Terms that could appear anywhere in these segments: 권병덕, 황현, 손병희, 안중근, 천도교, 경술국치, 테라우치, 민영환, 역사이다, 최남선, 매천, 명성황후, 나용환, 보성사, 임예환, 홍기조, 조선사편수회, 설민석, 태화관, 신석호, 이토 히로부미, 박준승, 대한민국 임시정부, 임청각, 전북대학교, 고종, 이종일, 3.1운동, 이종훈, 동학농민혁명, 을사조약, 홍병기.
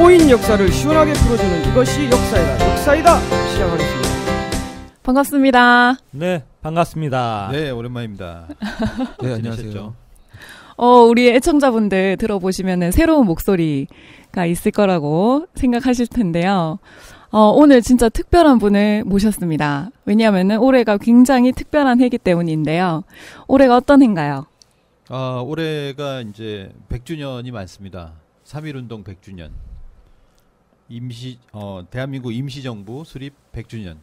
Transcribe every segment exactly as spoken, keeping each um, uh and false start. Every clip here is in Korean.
꼬인 역사를 시원하게 풀어주는 이것이 역사이다. 역사이다 시작하겠습니다. 반갑습니다. 네, 반갑습니다. 네, 오랜만입니다. 네, 안녕하세요. 어, 우리 애청자분들 들어보시면 새로운 목소리가 있을 거라고 생각하실 텐데요. 어, 오늘 진짜 특별한 분을 모셨습니다. 왜냐하면 올해가 굉장히 특별한 해이기 때문인데요. 올해가 어떤 해인가요? 아, 올해가 이제 백 주년이 많습니다. 삼일 운동 백 주년, 임시 어, 대한민국 임시정부 수립 백 주년.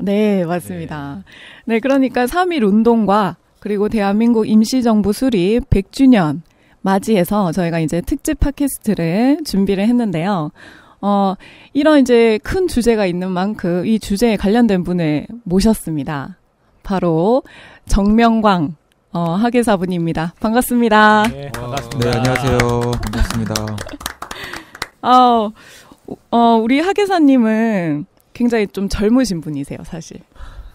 네, 맞습니다. 네, 네, 그러니까 삼일 운동과 그리고 대한민국 임시정부 수립 백 주년 맞이해서 저희가 이제 특집 팟캐스트를 준비를 했는데요. 어, 이런 이제 큰 주제가 있는 만큼 이 주제에 관련된 분을 모셨습니다. 바로 정명광 어, 학예사분입니다. 반갑습니다. 네, 반갑습니다. 네, 안녕하세요. 반갑습니다. 어, 어, 우리 학예사님은 굉장히 좀 젊으신 분이세요, 사실.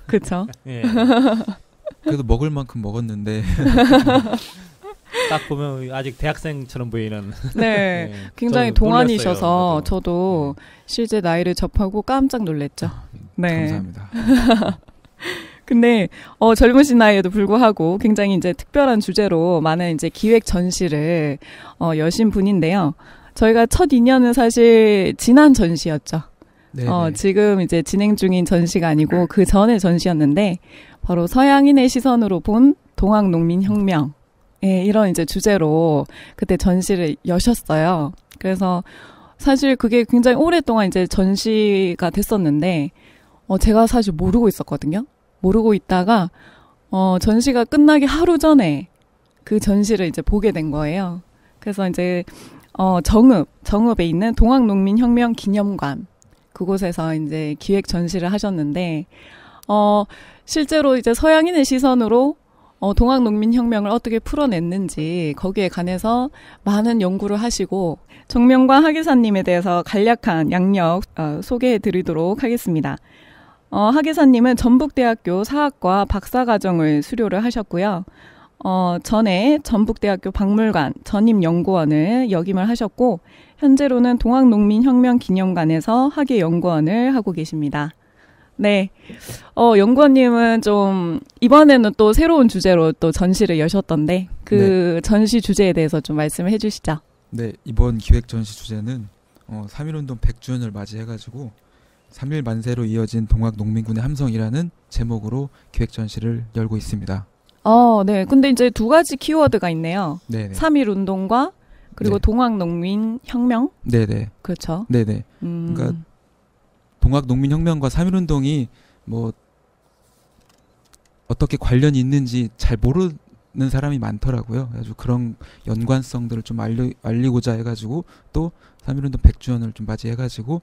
그렇죠? 예. 그래도 먹을 만큼 먹었는데 딱 보면 아직 대학생처럼 보이는. 네, 네. 굉장히 동안이셔서 놀랐어요, 저도 실제 나이를 접하고 깜짝 놀랐죠. 네. 감사합니다. 근데 어, 젊으신 나이에도 불구하고 굉장히 이제 특별한 주제로 많은 이제 기획 전시를 어, 여신 분인데요. 저희가 첫 인연은 사실 지난 전시였죠. 네네. 어, 지금 이제 진행 중인 전시가 아니고 그 전의 전시였는데 바로 서양인의 시선으로 본 동학농민혁명, 예, 이런 이제 주제로 그때 전시를 여셨어요. 그래서 사실 그게 굉장히 오랫동안 이제 전시가 됐었는데 어, 제가 사실 모르고 있었거든요. 모르고 있다가 어, 전시가 끝나기 하루 전에 그 전시를 이제 보게 된 거예요. 그래서 이제 어, 정읍, 정읍에 있는 동학농민혁명 기념관, 그곳에서 이제 기획 전시를 하셨는데, 어, 실제로 이제 서양인의 시선으로, 어, 동학농민혁명을 어떻게 풀어냈는지, 거기에 관해서 많은 연구를 하시고, 정명광 학예사님에 대해서 간략한 양력, 어, 소개해 드리도록 하겠습니다. 어, 학예사님은 전북대학교 사학과 박사과정을 수료를 하셨고요. 어, 전에 전북대학교 박물관 전임연구원을 역임을 하셨고, 현재로는 동학농민혁명기념관에서 학예연구원을 하고 계십니다. 네, 어, 연구원님은 좀 이번에는 또 새로운 주제로 또 전시를 여셨던데 그 네. 전시 주제에 대해서 좀 말씀을 해주시죠. 네, 이번 기획 전시 주제는 어, 삼일 운동 백 주년을 맞이해가지고 삼일 만세로 이어진 동학농민군의 함성이라는 제목으로 기획 전시를 열고 있습니다. 어, 네. 근데 이제 두 가지 키워드가 있네요. 네네. 삼일 운동과 그리고 네. 동학농민혁명. 네네. 그렇죠. 네네. 음. 그러니까 동학농민혁명과 삼일 운동이 뭐 어떻게 관련이 있는지 잘 모르는 사람이 많더라고요. 아주 그런 연관성들을 좀 알리, 알리고자 해가지고 또 삼일 운동 백 주년을 좀 맞이해가지고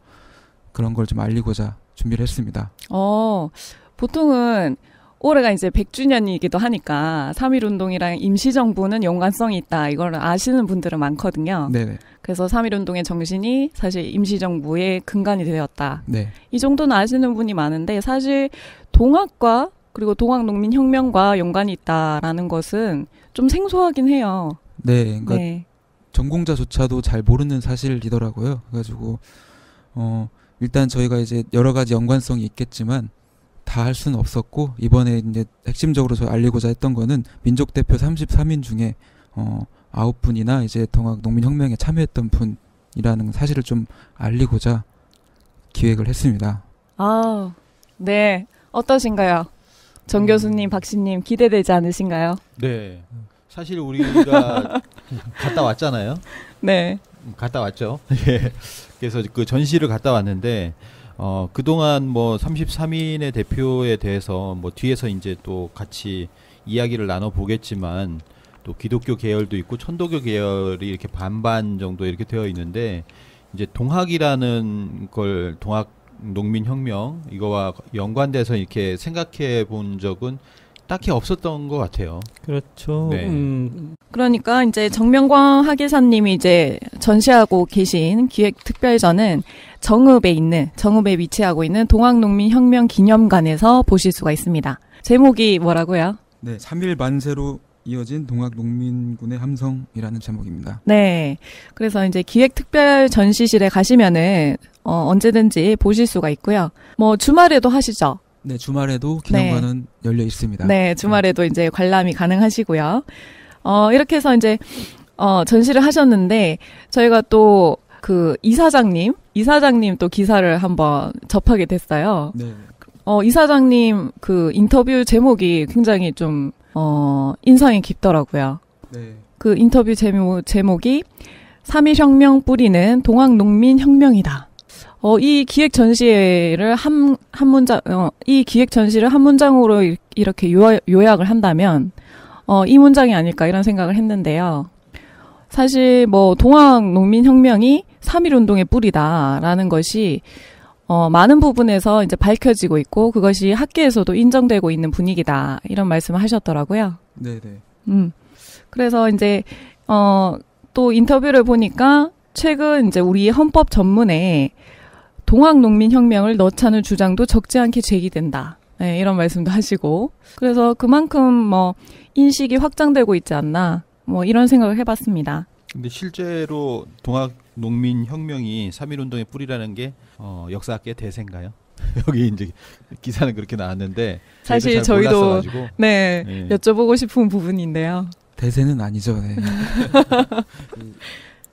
그런 걸 좀 알리고자 준비를 했습니다. 어, 보통은 올해가 이제 백 주년이기도 하니까 삼일 운동이랑 임시정부는 연관성이 있다, 이걸 아시는 분들은 많거든요. 네네. 그래서 삼일 운동의 정신이 사실 임시정부의 근간이 되었다. 네. 이 정도는 아시는 분이 많은데 사실 동학과 그리고 동학농민혁명과 연관이 있다라는 것은 좀 생소하긴 해요. 네, 그러니까 네. 전공자조차도 잘 모르는 사실이더라고요. 그래가지고 어, 일단 저희가 이제 여러 가지 연관성이 있겠지만 다 할 수는 없었고 이번에 이제 핵심적으로 저 알리고자 했던 거는 민족 대표 삼십삼 인 중에 어, 아홉 분이나 이제 동학농민혁명에 참여했던 분이라는 사실을 좀 알리고자 기획을 했습니다. 아, 네, 어떠신가요, 정 음. 교수님, 박씨님, 기대되지 않으신가요? 네, 사실 우리가 갔다 왔잖아요. 네, 갔다 왔죠. 예. 그래서 그 전시를 갔다 왔는데. 어, 그동안 뭐 삼십삼 인의 대표에 대해서 뭐 뒤에서 이제 또 같이 이야기를 나눠보겠지만 또 기독교 계열도 있고 천도교 계열이 이렇게 반반 정도 이렇게 되어 있는데 이제 동학이라는 걸 동학농민혁명 이거와 연관돼서 이렇게 생각해 본 적은 딱히 없었던 것 같아요. 그렇죠. 네. 음. 그러니까 이제 정명광 학예사님이 이제 전시하고 계신 기획 특별전은 정읍에 있는 정읍에 위치하고 있는 동학농민혁명 기념관에서 보실 수가 있습니다. 제목이 뭐라고요? 네, 삼일 만세로 이어진 동학농민군의 함성이라는 제목입니다. 네. 그래서 이제 기획특별전시실에 가시면은 어, 언제든지 보실 수가 있고요. 뭐 주말에도 하시죠? 네, 주말에도 기념관은 네. 열려 있습니다. 네, 주말에도 네. 이제 관람이 가능하시고요. 어, 이렇게 해서 이제 어, 전시를 하셨는데 저희가 또 그 이사장님, 이사장님 또 기사를 한번 접하게 됐어요. 네. 어, 이사장님 그 인터뷰 제목이 굉장히 좀 어, 인상이 깊더라고요. 네. 그 인터뷰 제목, 제목이 삼일혁명 뿌리는 동학농민혁명이다. 어, 이 기획 전시를 한, 한 문장, 어, 이 기획 전시를 한 문장으로 이, 이렇게 요약, 요약을 한다면, 어, 이 문장이 아닐까 이런 생각을 했는데요. 사실 뭐, 동학농민혁명이 삼일 운동의 뿌리다라는 것이 어, 많은 부분에서 이제 밝혀지고 있고, 그것이 학계에서도 인정되고 있는 분위기다. 이런 말씀을 하셨더라고요. 네네. 음. 그래서 이제, 어, 또 인터뷰를 보니까, 최근 이제 우리 헌법 전문에 동학농민혁명을 넣자는 주장도 적지 않게 제기된다. 네, 이런 말씀도 하시고. 그래서 그만큼 뭐, 인식이 확장되고 있지 않나. 뭐, 이런 생각을 해봤습니다. 근데 실제로 동학, 농민혁명이 삼일 운동의 뿌리라는 게 어, 역사학계 대세인가요? 여기 이제 기사는 그렇게 나왔는데 사실 저희도 네, 네 여쭤보고 싶은 부분인데요. 대세는 아니죠. 네.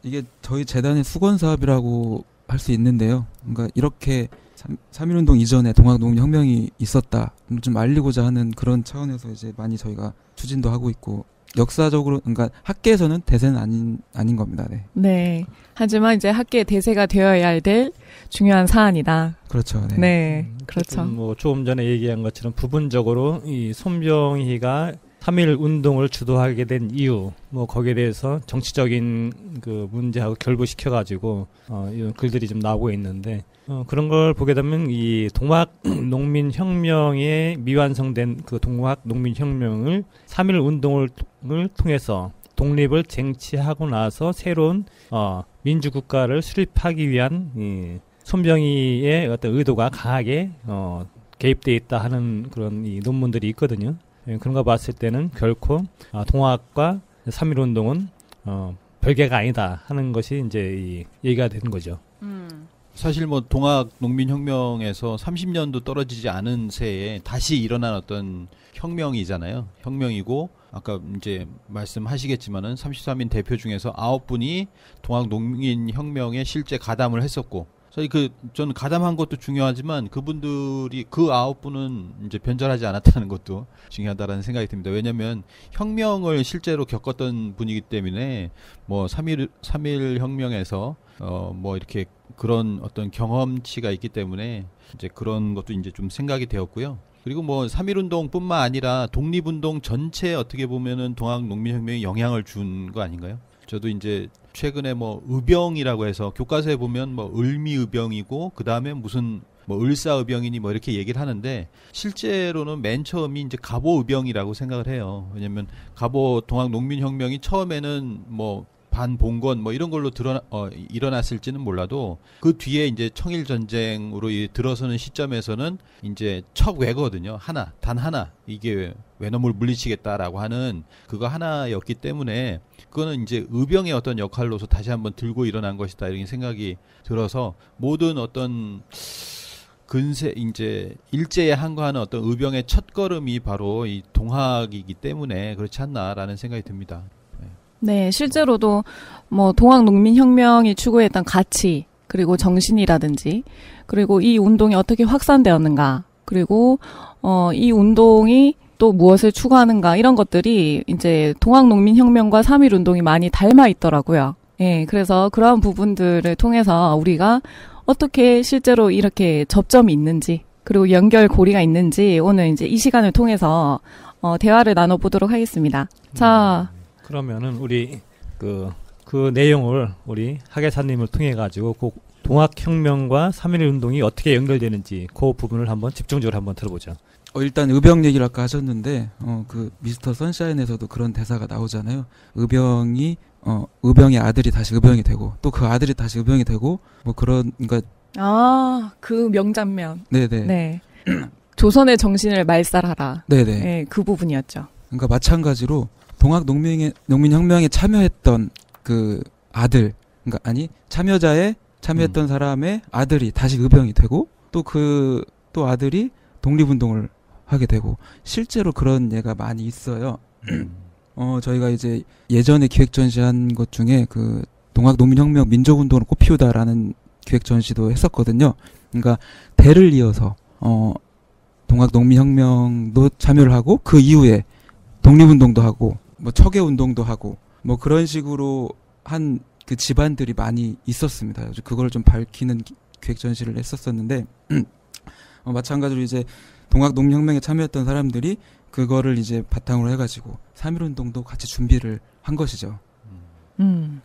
이게 저희 재단의 수건사업이라고 할 수 있는데요. 그러니까 이렇게 삼일 운동 이전에 동학농민혁명이 있었다. 좀 알리고자 하는 그런 차원에서 이제 많이 저희가 추진도 하고 있고 역사적으로, 그러니까 학계에서는 대세는 아닌, 아닌 겁니다. 네. 네. 하지만 이제 학계의 대세가 되어야 될 중요한 사안이다. 그렇죠. 네. 네. 음, 그렇죠. 뭐 조금 전에 얘기한 것처럼 부분적으로 이 손병희가 삼일 운동을 주도하게 된 이유, 뭐 거기에 대해서 정치적인 그 문제하고 결부시켜가지고 어, 이런 글들이 좀 나오고 있는데 어, 그런 걸 보게 되면 이 동학농민혁명에 미완성된 그 동학농민혁명을 삼일 운동을 통해서 독립을 쟁취하고 나서 새로운 어, 민주국가를 수립하기 위한 이 손병희의 어떤 의도가 강하게 어, 개입돼 있다 하는 그런 이 논문들이 있거든요. 예, 그런 거 봤을 때는 결코 아, 동학과 삼일 운동은 어, 별개가 아니다 하는 것이 이제 이 얘기가 되는 거죠. 음. 사실 뭐 동학농민혁명에서 삼십 년도 떨어지지 않은 새에 다시 일어난 어떤 혁명이잖아요. 혁명이고 아까 이제 말씀하시겠지만은 삼십삼 인 대표 중에서 아홉 분이 동학농민혁명에 실제 가담을 했었고 저희 그 저는 가담한 것도 중요하지만 그분들이 그 아홉 분은 이제 변절하지 않았다는 것도 중요하다라는 생각이 듭니다. 왜냐하면 혁명을 실제로 겪었던 분이기 때문에 뭐 삼일 혁명에서 어 뭐 이렇게 그런 어떤 경험치가 있기 때문에 이제 그런 것도 이제 좀 생각이 되었고요. 그리고 뭐 삼일 운동뿐만 아니라 독립운동 전체에 어떻게 보면은 동학농민혁명이 영향을 준 거 아닌가요? 저도 이제 최근에 뭐 의병이라고 해서 교과서에 보면 뭐 을미의병이고 그 다음에 무슨 뭐 을사의병이니 뭐 이렇게 얘기를 하는데 실제로는 맨 처음이 이제 갑오의병이라고 생각을 해요. 왜냐하면 갑오 동학농민혁명이 처음에는 뭐 반봉건 뭐 이런 걸로 드러나, 어, 일어났을지는 몰라도 그 뒤에 이제 청일전쟁으로 들어서는 시점에서는 이제 척외거든요. 하나, 단 하나. 이게 외놈을 물리치겠다라고 하는 그거 하나였기 때문에 그거는 이제 의병의 어떤 역할로서 다시 한번 들고 일어난 것이다. 이런 생각이 들어서 모든 어떤 근세 이제 일제에 항거하는 어떤 의병의 첫걸음이 바로 이 동학이기 때문에 그렇지 않나라는 생각이 듭니다. 네, 실제로도 뭐 동학농민혁명이 추구했던 가치 그리고 정신이라든지 그리고 이 운동이 어떻게 확산되었는가 그리고 어, 이 운동이 또 무엇을 추구하는가 이런 것들이 이제 동학농민혁명과 삼일 운동이 많이 닮아 있더라고요. 예, 그래서 그러한 부분들을 통해서 우리가 어떻게 실제로 이렇게 접점이 있는지 그리고 연결고리가 있는지 오늘 이제 이 시간을 통해서 어, 대화를 나눠보도록 하겠습니다. 자. 그러면은 우리 그, 그 내용을 우리 학예사님을 통해 가지고 그 동학혁명과 삼일 운동이 어떻게 연결되는지 그 부분을 한번 집중적으로 한번 들어보죠. 어, 일단 의병 얘기를 아까 하셨는데 어, 그 미스터 선샤인에서도 그런 대사가 나오잖아요. 의병이 어, 의병의 아들이 다시 의병이 되고 또 그 아들이 다시 의병이 되고 뭐 그런 그러니까 아, 그 명장면. 네네. 네. 조선의 정신을 말살하라. 네네. 네, 그 부분이었죠. 그러니까 마찬가지로. 동학농민혁명에 참여했던 그 아들, 그러니까 아니 참여자에 참여했던 음. 사람의 아들이 다시 의병이 되고 또 그, 또 아들이 독립운동을 하게 되고 실제로 그런 예가 많이 있어요. 음. 어, 저희가 이제 예전에 기획전시한 것 중에 그 동학농민혁명 민족운동을 꽃피우다라는 기획전시도 했었거든요. 그러니까 대를 이어서 어, 동학농민혁명도 참여를 하고 그 이후에 독립운동도 하고 뭐 척애운동도 하고 뭐 그런 식으로 한 그 집안들이 많이 있었습니다. 그걸 좀 밝히는 기획전시를 했었었는데 어, 마찬가지로 이제 동학농민혁명에 참여했던 사람들이 그거를 이제 바탕으로 해가지고 삼일운동도 같이 준비를 한 것이죠. 음.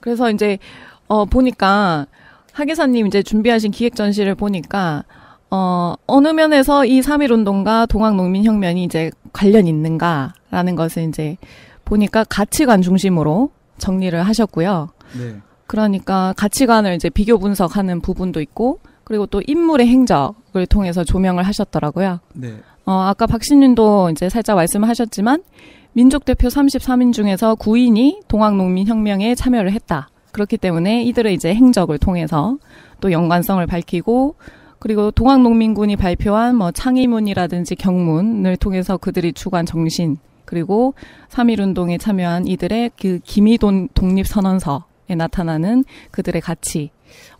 그래서 이제 어, 보니까 하계사님 이제 준비하신 기획전시를 보니까 어, 어느 면에서 이 삼일운동과 동학농민혁명이 이제 관련 있는가라는 것을 이제 보니까 가치관 중심으로 정리를 하셨고요. 네. 그러니까 가치관을 이제 비교 분석하는 부분도 있고 그리고 또 인물의 행적을 통해서 조명을 하셨더라고요. 네. 어, 아까 박신님도 이제 살짝 말씀을 하셨지만 민족대표 삼십삼 인 중에서 구 인이 동학농민혁명에 참여를 했다. 그렇기 때문에 이들의 이제 행적을 통해서 또 연관성을 밝히고 그리고 동학농민군이 발표한 뭐 창의문이라든지 경문을 통해서 그들이 추구한 정신 그리고 삼일운동에 참여한 이들의 그 기미돈 독립선언서에 나타나는 그들의 가치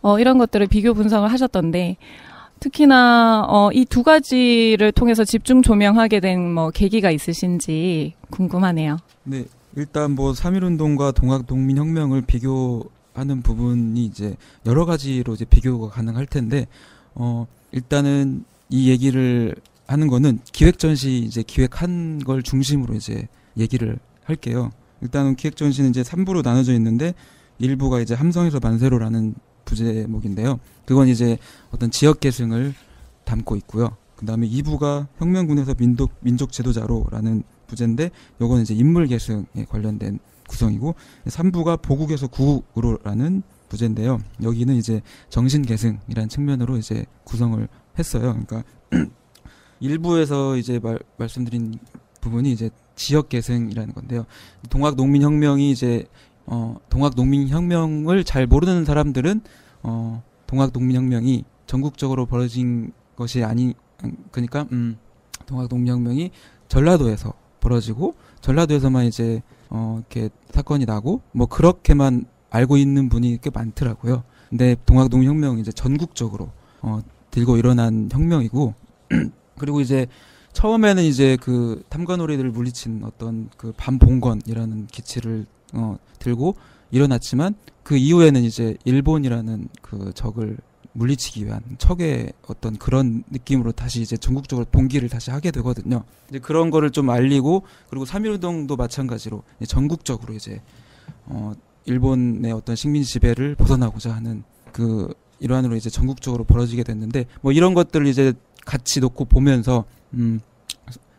어, 이런 것들을 비교 분석을 하셨던데 특히나 어, 이 두 가지를 통해서 집중 조명하게 된 뭐 계기가 있으신지 궁금하네요. 네. 일단 뭐 삼일운동과 동학농민혁명을 비교하는 부분이 이제 여러 가지로 이제 비교가 가능할 텐데 어 일단은 이 얘기를 하는 거는 기획전시 이제 기획한 걸 중심으로 이제 얘기를 할게요. 일단은 기획전시는 이제 삼 부로 나눠져 있는데 일 부가 이제 함성에서 만세로라는 부제목인데요. 그건 이제 어떤 지역 계승을 담고 있고요. 그다음에 이 부가 혁명군에서 민족 민족 제도자로라는 부제인데 요건 이제 인물 계승에 관련된 구성이고 삼 부가 보국에서 구국으로라는 부제인데요. 여기는 이제 정신 계승이라는 측면으로 이제 구성을 했어요. 그러니까 일 부에서 이제 말, 말씀드린 부분이 이제 지역 계승이라는 건데요. 동학 농민 혁명이 이제 어 동학 농민 혁명을 잘 모르는 사람들은 어 동학 농민 혁명이 전국적으로 벌어진 것이 아니 그러니까 음 동학 농민 혁명이 전라도에서 벌어지고 전라도에서만 이제 어 이렇게 사건이 나고 뭐 그렇게만 알고 있는 분이 꽤 많더라고요. 근데 동학농민혁명이 이제 전국적으로 어 들고 일어난 혁명이고 그리고 이제 처음에는 이제 그 탐관오리들을 물리친 어떤 그 반봉건이라는 기치를 어 들고 일어났지만 그 이후에는 이제 일본이라는 그 적을 물리치기 위한 척의 어떤 그런 느낌으로 다시 이제 전국적으로 봉기를 다시 하게 되거든요. 이제 그런 거를 좀 알리고 그리고 삼일운동도 마찬가지로 전국적으로 이제 어 일본의 어떤 식민 지배를 벗어나고자 하는 그 일환으로 이제 전국적으로 벌어지게 됐는데 뭐 이런 것들을 이제 같이 놓고 보면서 음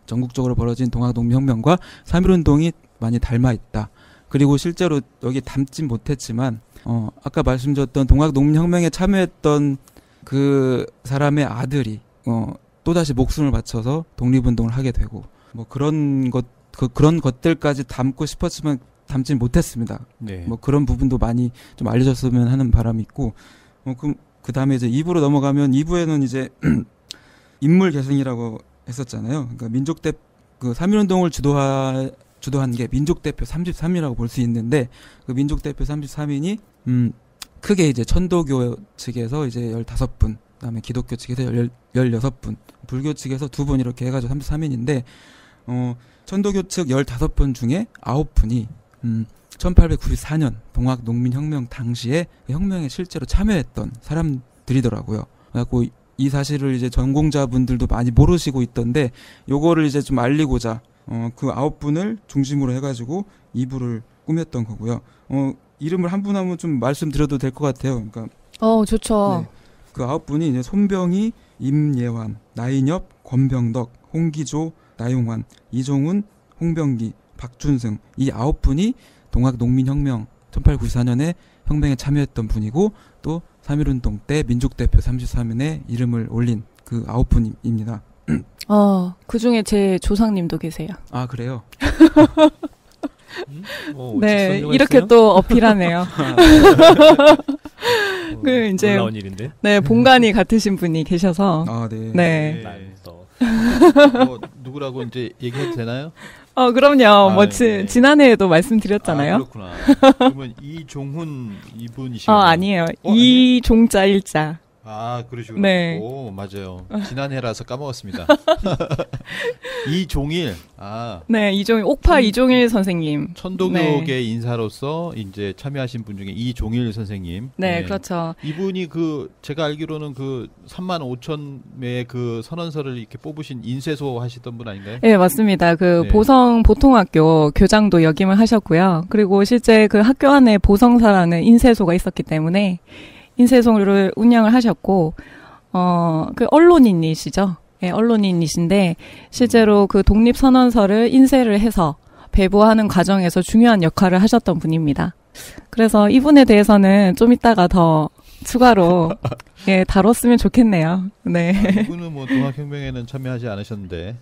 전국적으로 벌어진 동학농민혁명과 삼일운동이 많이 닮아 있다. 그리고 실제로 여기 담진 못했지만 어 아까 말씀드렸던 동학농민혁명에 참여했던 그 사람의 아들이 어 또다시 목숨을 바쳐서 독립운동을 하게 되고 뭐 그런 것 그 그런 것들까지 담고 싶었지만 담지 못했습니다. 네. 뭐 그런 부분도 많이 좀 알려졌으면 하는 바람이 있고, 어, 그, 그 다음에 이제 이 부로 넘어가면 이 부에는 이제 인물 계승이라고 했었잖아요. 그러니까 민족대, 그 삼일운동을 주도하, 주도한 게 민족대표 삼십삼 인이라고 볼 수 있는데, 그 민족대표 삼십삼 인이, 음, 크게 이제 천도교 측에서 이제 열다섯 분, 그 다음에 기독교 측에서 열여섯 분, 불교 측에서 두 분 이렇게 해가지고 삼십삼 인인데, 어, 천도교 측 열다섯 분 중에 아홉 분이 음, 천팔백구십사 년 동학농민혁명 당시에 그 혁명에 실제로 참여했던 사람들이더라고요. 그래갖고 이 사실을 이제 전공자분들도 많이 모르시고 있던데 요거를 이제 좀 알리고자 어, 그 아홉 분을 중심으로 해가지고 이 부를 꾸몄던 거고요. 어, 이름을 한 분 한 분 좀 말씀드려도 될 것 같아요. 그러니까 어, 좋죠. 네, 그 아홉 분이 이제 손병희, 임예환, 나인협, 권병덕, 홍기조, 나용환, 이종훈, 홍병기, 박준승 이 아홉 분이 동학농민혁명 천팔백구십사 년에 혁명에 참여했던 분이고 또 삼일운동 때 민족대표 삼십삼 인에 이름을 올린 그 아홉 분입니다. 어, 그 중에 제 조상님도 계세요. 아, 그래요? 음? 오, 네, 이렇게 있어요? 또 어필하네요. 어, 그 이제 놀라운 일인데? 네, 본관이 같으신 분이 계셔서. 아, 네. 네. 네. 뭐, 누구라고 이제 얘기해도 되나요? 어, 그럼요. 아, 뭐, 네. 지, 지난해에도 말씀드렸잖아요. 아, 그렇구나. 그러면 이종훈 이분이시죠? 어, 아니에요. 어, 이종자 일자. 아, 그러시구나. 네. 오, 맞아요. 지난해라서 까먹었습니다. 이종일. 아. 네, 이종일. 옥파 음, 이종일 선생님. 천도교계 네. 인사로서 이제 참여하신 분 중에 이종일 선생님. 네, 네. 그렇죠. 이분이 그, 제가 알기로는 그 삼만 오천 명의 그 선언서를 이렇게 뽑으신 인쇄소 하시던 분 아닌가요? 네, 맞습니다. 그 네. 보성 보통학교 교장도 역임을 하셨고요. 그리고 실제 그 학교 안에 보성사라는 인쇄소가 있었기 때문에 인쇄소를 운영을 하셨고, 어, 그 언론인이시죠. 예, 언론인이신데, 실제로 그 독립선언서를 인쇄를 해서 배부하는 과정에서 중요한 역할을 하셨던 분입니다. 그래서 이분에 대해서는 좀 이따가 더 추가로, 예, 다뤘으면 좋겠네요. 네. 아, 이분은 뭐 동학혁명에는 참여하지 않으셨는데.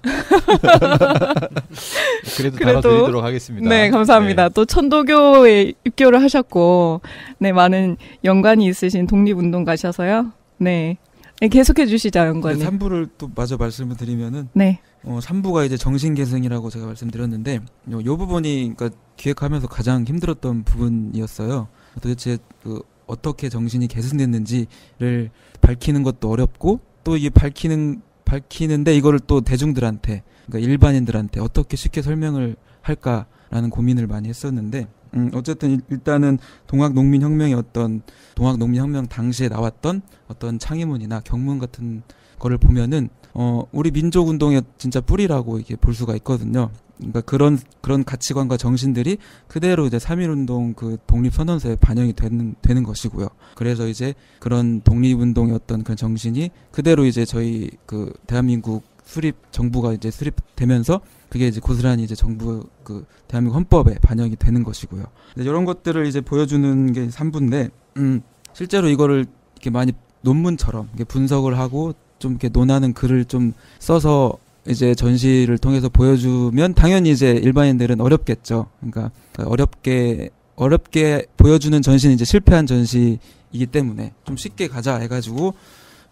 그래도, 그래도 다뤄드리도록 하겠습니다. 네, 감사합니다. 네. 또 천도교에 입교를 하셨고, 네, 많은 연관이 있으신 독립운동가셔서요. 네. 네, 계속해 주시죠, 연관이. 네, 삼 부를 또 마저 말씀을 드리면은. 네. 어, 삼 부가 이제 정신계승이라고 제가 말씀드렸는데, 요, 요 부분이, 그러니까 기획하면서 가장 힘들었던 부분이었어요. 도대체 그, 어떻게 정신이 계승됐는지를 밝히는 것도 어렵고, 또 이게 밝히는, 밝히는데 이거를 또 대중들한테, 그러니까 일반인들한테 어떻게 쉽게 설명을 할까라는 고민을 많이 했었는데, 음, 어쨌든 일단은 동학농민혁명의 어떤, 동학농민혁명 당시에 나왔던 어떤 창의문이나 경문 같은 거를 보면은, 어, 우리 민족운동의 진짜 뿌리라고 이게 볼 수가 있거든요. 그러니까 그런, 그런 가치관과 정신들이 그대로 이제 삼 일 운동 그 독립선언서에 반영이 되는, 되는 것이고요. 그래서 이제 그런 독립운동의 어떤 그런 정신이 그대로 이제 저희 그 대한민국 수립, 정부가 이제 수립되면서 그게 이제 고스란히 이제 정부 그 대한민국 헌법에 반영이 되는 것이고요. 이런 것들을 이제 보여주는 게 삼 부인데, 음, 실제로 이거를 이렇게 많이 논문처럼 이렇게 분석을 하고 좀 이렇게 논하는 글을 좀 써서 이제 전시를 통해서 보여주면 당연히 이제 일반인들은 어렵겠죠. 그러니까 어렵게 어렵게 보여주는 전시는 이제 실패한 전시이기 때문에 좀 쉽게 가자 해가지고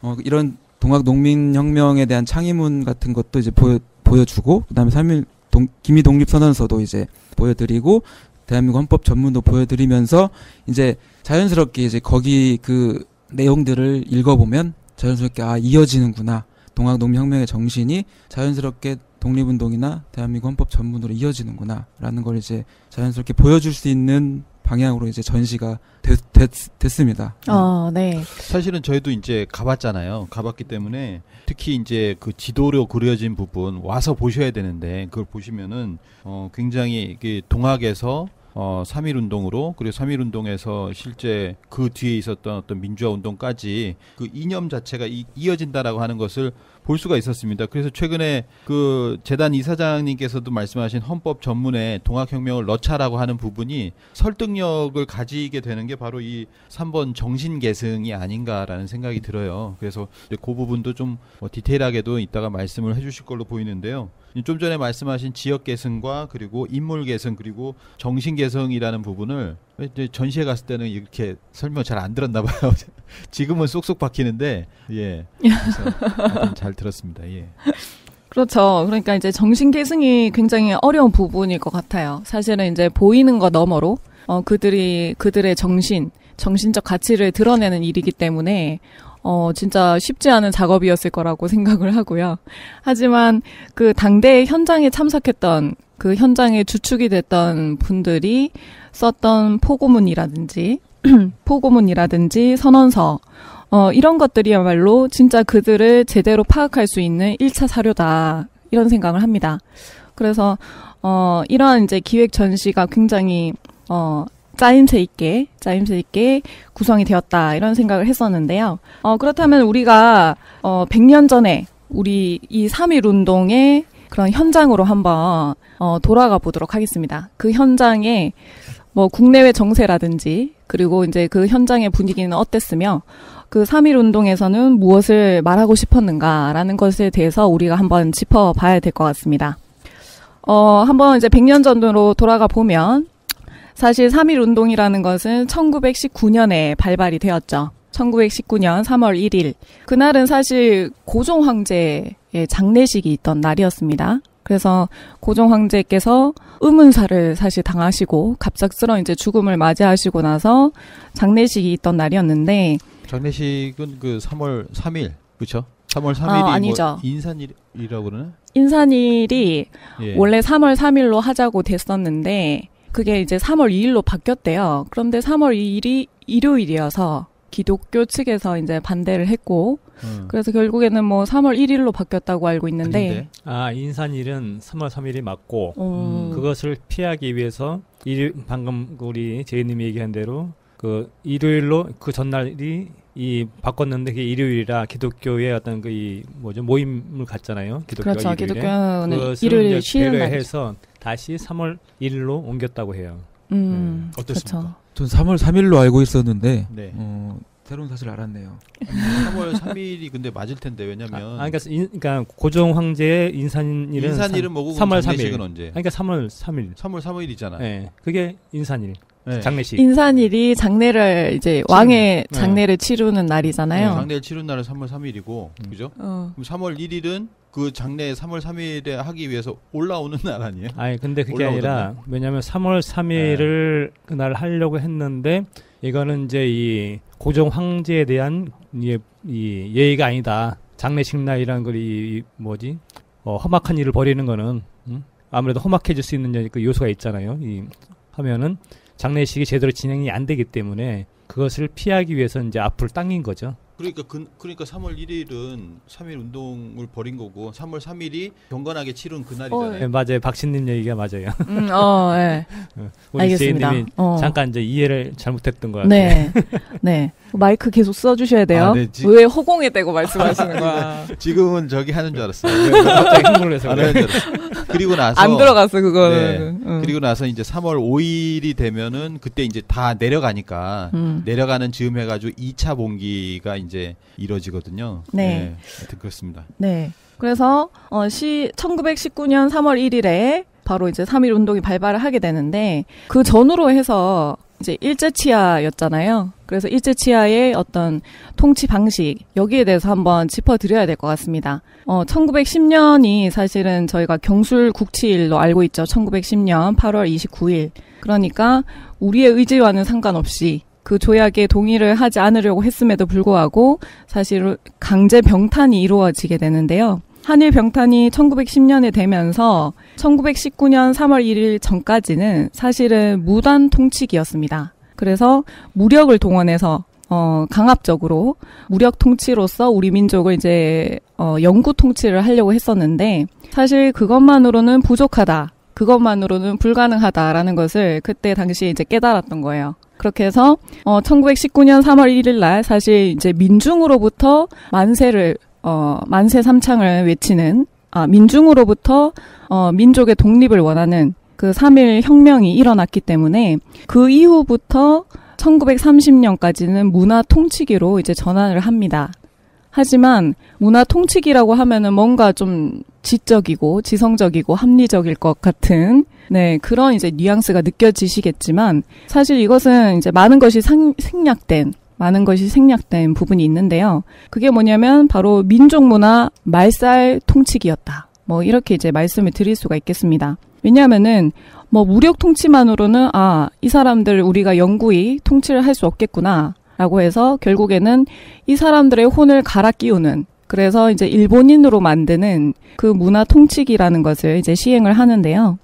어, 이런 동학농민혁명에 대한 창의문 같은 것도 이제 보여 보여주고 그다음에 삼 일 동, 기미 독립선언서도 이제 보여드리고 대한민국 헌법 전문도 보여드리면서 이제 자연스럽게 이제 거기 그 내용들을 읽어보면 자연스럽게 아 이어지는구나. 동학농민혁명의 정신이 자연스럽게 독립운동이나 대한민국 헌법 전문으로 이어지는구나라는 걸 이제 자연스럽게 보여줄 수 있는 방향으로 이제 전시가 됐, 됐, 됐습니다. 어, 네. 사실은 저희도 이제 가봤잖아요. 가봤기 때문에 특히 이제 그 지도로 그려진 부분 와서 보셔야 되는데 그걸 보시면은 어, 굉장히 동학에서 어, 삼 일 운동으로, 그리고 삼 일 운동에서 실제 그 뒤에 있었던 어떤 민주화운동까지 그 이념 자체가 이, 이어진다라고 하는 것을 볼 수가 있었습니다. 그래서 최근에 그 재단 이사장님께서도 말씀하신 헌법 전문에 동학혁명을 넣자라고 하는 부분이 설득력을 가지게 되는 게 바로 이 삼 번 정신계승이 아닌가라는 생각이 들어요. 그래서 그 부분도 좀 뭐 디테일하게도 이따가 말씀을 해주실 걸로 보이는데요. 좀 전에 말씀하신 지역계승과 그리고 인물계승 그리고 정신계승이라는 부분을 전시회 갔을 때는 이렇게 설명 잘 안 들었나 봐요. 지금은 쏙쏙 박히는데 예, 그래서 잘 들었습니다. 예. 그렇죠. 그러니까 이제 정신계승이 굉장히 어려운 부분일 것 같아요. 사실은 이제 보이는 것 너머로 어, 그들이 그들의 정신, 정신적 가치를 드러내는 일이기 때문에 어, 진짜 쉽지 않은 작업이었을 거라고 생각을 하고요. 하지만 그 당대의 현장에 참석했던 그 현장의 주축이 됐던 분들이 썼던 포고문이라든지, 포고문이라든지 선언서, 어, 이런 것들이야말로 진짜 그들을 제대로 파악할 수 있는 일 차 사료다. 이런 생각을 합니다. 그래서, 어, 이러한 이제 기획 전시가 굉장히, 어, 짜임새 있게, 짜임새 있게 구성이 되었다. 이런 생각을 했었는데요. 어, 그렇다면 우리가, 어, 백 년 전에 우리 이 삼 일 운동의 그런 현장으로 한번, 어, 돌아가 보도록 하겠습니다. 그 현장에, 뭐 국내외 정세라든지 그리고 이제 그 현장의 분위기는 어땠으며 그 삼일 운동에서는 무엇을 말하고 싶었는가라는 것에 대해서 우리가 한번 짚어봐야 될 것 같습니다. 어, 한번 이제 백 년 전으로 돌아가 보면 사실 삼일 운동이라는 것은 천구백십구 년에 발발이 되었죠. 천구백십구 년 삼월 일 일. 그날은 사실 고종 황제의 장례식이 있던 날이었습니다. 그래서 고종 황제께서 의문사를 사실 당하시고 갑작스러운 이제 죽음을 맞이하시고 나서 장례식이 있던 날이었는데 장례식은 그 삼월 삼일, 그렇죠? 삼월 삼일이 아, 아니죠. 뭐 인산일이라고 그러나? 인산일이 예. 원래 삼월 삼일로 하자고 됐었는데 그게 이제 삼월 이일로 바뀌었대요. 그런데 삼월 이일이 일요일이어서 기독교 측에서 이제 반대를 했고 음. 그래서 결국에는 뭐 삼월 일일로 바뀌었다고 알고 있는데 아닌데? 아 인산일은 삼월 삼일이 맞고 음. 그것을 피하기 위해서 일, 방금 우리 제이님이 얘기한 대로 그 일요일로 그 전날이 이 바꿨는데 그게 일요일이라 기독교의 어떤 그 이 뭐죠 모임을 갖잖아요. 기독교가 그렇죠. 기독교는 일요일 쉬는 날이죠. 배려해서 다시 삼월 일일로 옮겼다고 해요. 음, 음. 어떻습니까? 전 삼월 삼일로 알고 있었는데 네. 어, 새로운 사실을 알았네요. 삼월 삼일이 근데 맞을 텐데 왜냐면 아, 그러니까, 인, 그러니까 고종 황제의 인산일은 인산일은 뭐고 삼월 삼일은 언제? 그러니까 삼월 삼일. 삼월 삼일이잖아. 네, 그게 인산일. 네. 장례식. 인산일이 장례를 이제 치르는. 왕의 장례를 네. 치르는 날이잖아요. 네, 장례를 치르는 날은 삼월 삼일이고, 음. 그죠? 어. 그럼 삼월 일일은 그 장례 삼월 삼일에 하기 위해서 올라오는 날 아니에요? 아니, 근데 그게 아니라 날. 왜냐하면 삼월 삼일을 네. 그날 하려고 했는데 이거는 이제 이 고종 황제에 대한 예, 이 예의가 아니다. 장례식 날이라는 걸 이 뭐지? 어, 험악한 일을 벌이는 거는 음? 아무래도 험악해질 수 있는 그 요소가 있잖아요. 이 하면은. 장례식이 제대로 진행이 안 되기 때문에 그것을 피하기 위해서 이제 앞을 당긴 거죠. 그러니까 그, 그러니까 삼월 일일은 삼일 운동을 벌인 거고 삼월 삼일이 경건하게 치른 그날이잖아요. 어, 네, 맞아요. 박신님 얘기가 맞아요. 음, 어, 예. 네. 우리 제이님이 어. 잠깐 이제 이해를 잘못했던 것 같아요. 네, 네. 마이크 계속 써주셔야 돼요. 아, 네, 지... 왜 허공에 대고 말씀하시는 거야? 지금은 저기 하는 줄 알았어요. 갑자기 흥분해서 그래. 그리고 나서 안 들어갔어 그거. 네. 음. 그리고 나서 이제 삼월 오일이 되면은 그때 이제 다 내려가니까 음. 내려가는 즈음 해가지고 이 차 봉기가 이제 이루어지거든요. 네. 네, 그렇습니다. 네. 그래서 어, 시 천구백십구 년 삼월 일일에 바로 이제 삼일 운동이 발발을 하게 되는데 그 전후로 해서 이제 일제치하였잖아요. 그래서 일제치하의 어떤 통치 방식 여기에 대해서 한번 짚어드려야 될 것 같습니다. 어, 천구백십 년이 사실은 저희가 경술국치일로 알고 있죠. 천구백십 년 팔월 이십구 일. 그러니까 우리의 의지와는 상관없이 그 조약에 동의를 하지 않으려고 했음에도 불구하고 사실 강제 병탄이 이루어지게 되는데요. 한일 병탄이 천구백십 년에 되면서 천구백십구 년 삼월 일 일 전까지는 사실은 무단 통치기였습니다. 그래서 무력을 동원해서 어, 강압적으로 무력 통치로서 우리 민족을 이제 어, 영구 통치를 하려고 했었는데 사실 그것만으로는 부족하다, 그것만으로는 불가능하다라는 것을 그때 당시에 이제 깨달았던 거예요. 그렇게 해서 어, 천구백십구 년 삼월 일 일 날 사실 이제 민중으로부터 만세를 어, 만세 삼창을 외치는, 아, 민중으로부터, 어, 민족의 독립을 원하는 그 삼일 혁명이 일어났기 때문에 그 이후부터 천구백삼십 년까지는 문화 통치기로 이제 전환을 합니다. 하지만 문화 통치기라고 하면은 뭔가 좀 지적이고 지성적이고 합리적일 것 같은 네, 그런 이제 뉘앙스가 느껴지시겠지만 사실 이것은 이제 많은 것이 상, 생략된 많은 것이 생략된 부분이 있는데요. 그게 뭐냐면 바로 민족문화 말살 통치기였다. 뭐 이렇게 이제 말씀을 드릴 수가 있겠습니다. 왜냐하면은 뭐 무력 통치만으로는 아, 이 사람들 우리가 영구히 통치를 할 수 없겠구나 라고 해서 결국에는 이 사람들의 혼을 갈아 끼우는 그래서 이제 일본인으로 만드는 그 문화 통치기라는 것을 이제 시행을 하는데요.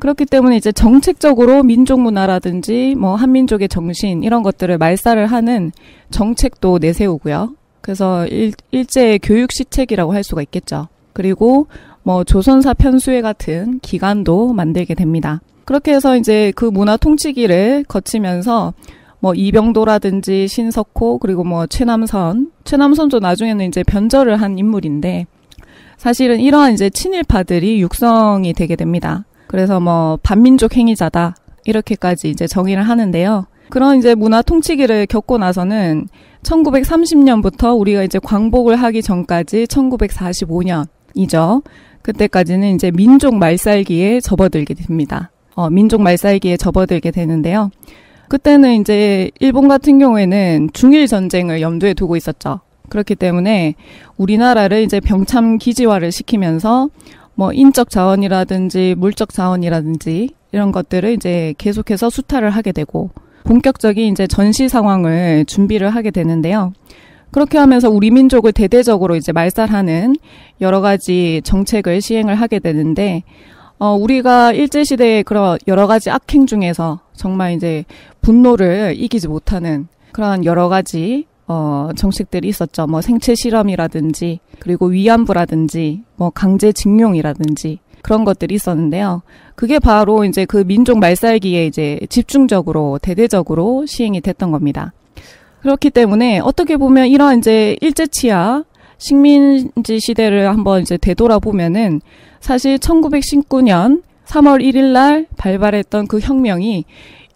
그렇기 때문에 이제 정책적으로 민족 문화라든지 뭐 한민족의 정신 이런 것들을 말살을 하는 정책도 내세우고요. 그래서 일, 일제의 교육 시책이라고 할 수가 있겠죠. 그리고 뭐 조선사편수회 같은 기관도 만들게 됩니다. 그렇게 해서 이제 그 문화 통치기를 거치면서 뭐 이병도라든지 신석호 그리고 뭐 최남선, 최남선도 나중에는 이제 변절을 한 인물인데 사실은 이러한 이제 친일파들이 육성이 되게 됩니다. 그래서 뭐 반민족 행위자다 이렇게까지 이제 정의를 하는데요. 그런 이제 문화 통치기를 겪고 나서는 천구백삼십 년부터 우리가 이제 광복을 하기 전까지 천구백사십오 년이죠. 그때까지는 이제 민족 말살기에 접어들게 됩니다. 어, 민족 말살기에 접어들게 되는데요. 그때는 이제 일본 같은 경우에는 중일 전쟁을 염두에 두고 있었죠. 그렇기 때문에 우리나라를 이제 병참 기지화를 시키면서 뭐 인적 자원이라든지 물적 자원이라든지 이런 것들을 이제 계속해서 수탈을 하게 되고 본격적인 이제 전시 상황을 준비를 하게 되는데요. 그렇게 하면서 우리 민족을 대대적으로 이제 말살하는 여러 가지 정책을 시행을 하게 되는데 어, 우리가 일제시대의 그런 여러 가지 악행 중에서 정말 이제 분노를 이기지 못하는 그러한 여러 가지 어, 정책들이 있었죠. 뭐 생체 실험이라든지 그리고 위안부라든지 뭐 강제 징용이라든지 그런 것들이 있었는데요. 그게 바로 이제 그 민족 말살기에 이제 집중적으로 대대적으로 시행이 됐던 겁니다. 그렇기 때문에 어떻게 보면 이런 이제 일제 치하 식민지 시대를 한번 이제 되돌아보면은 사실 천구백십구 년 삼월 일 일 날 발발했던 그 혁명이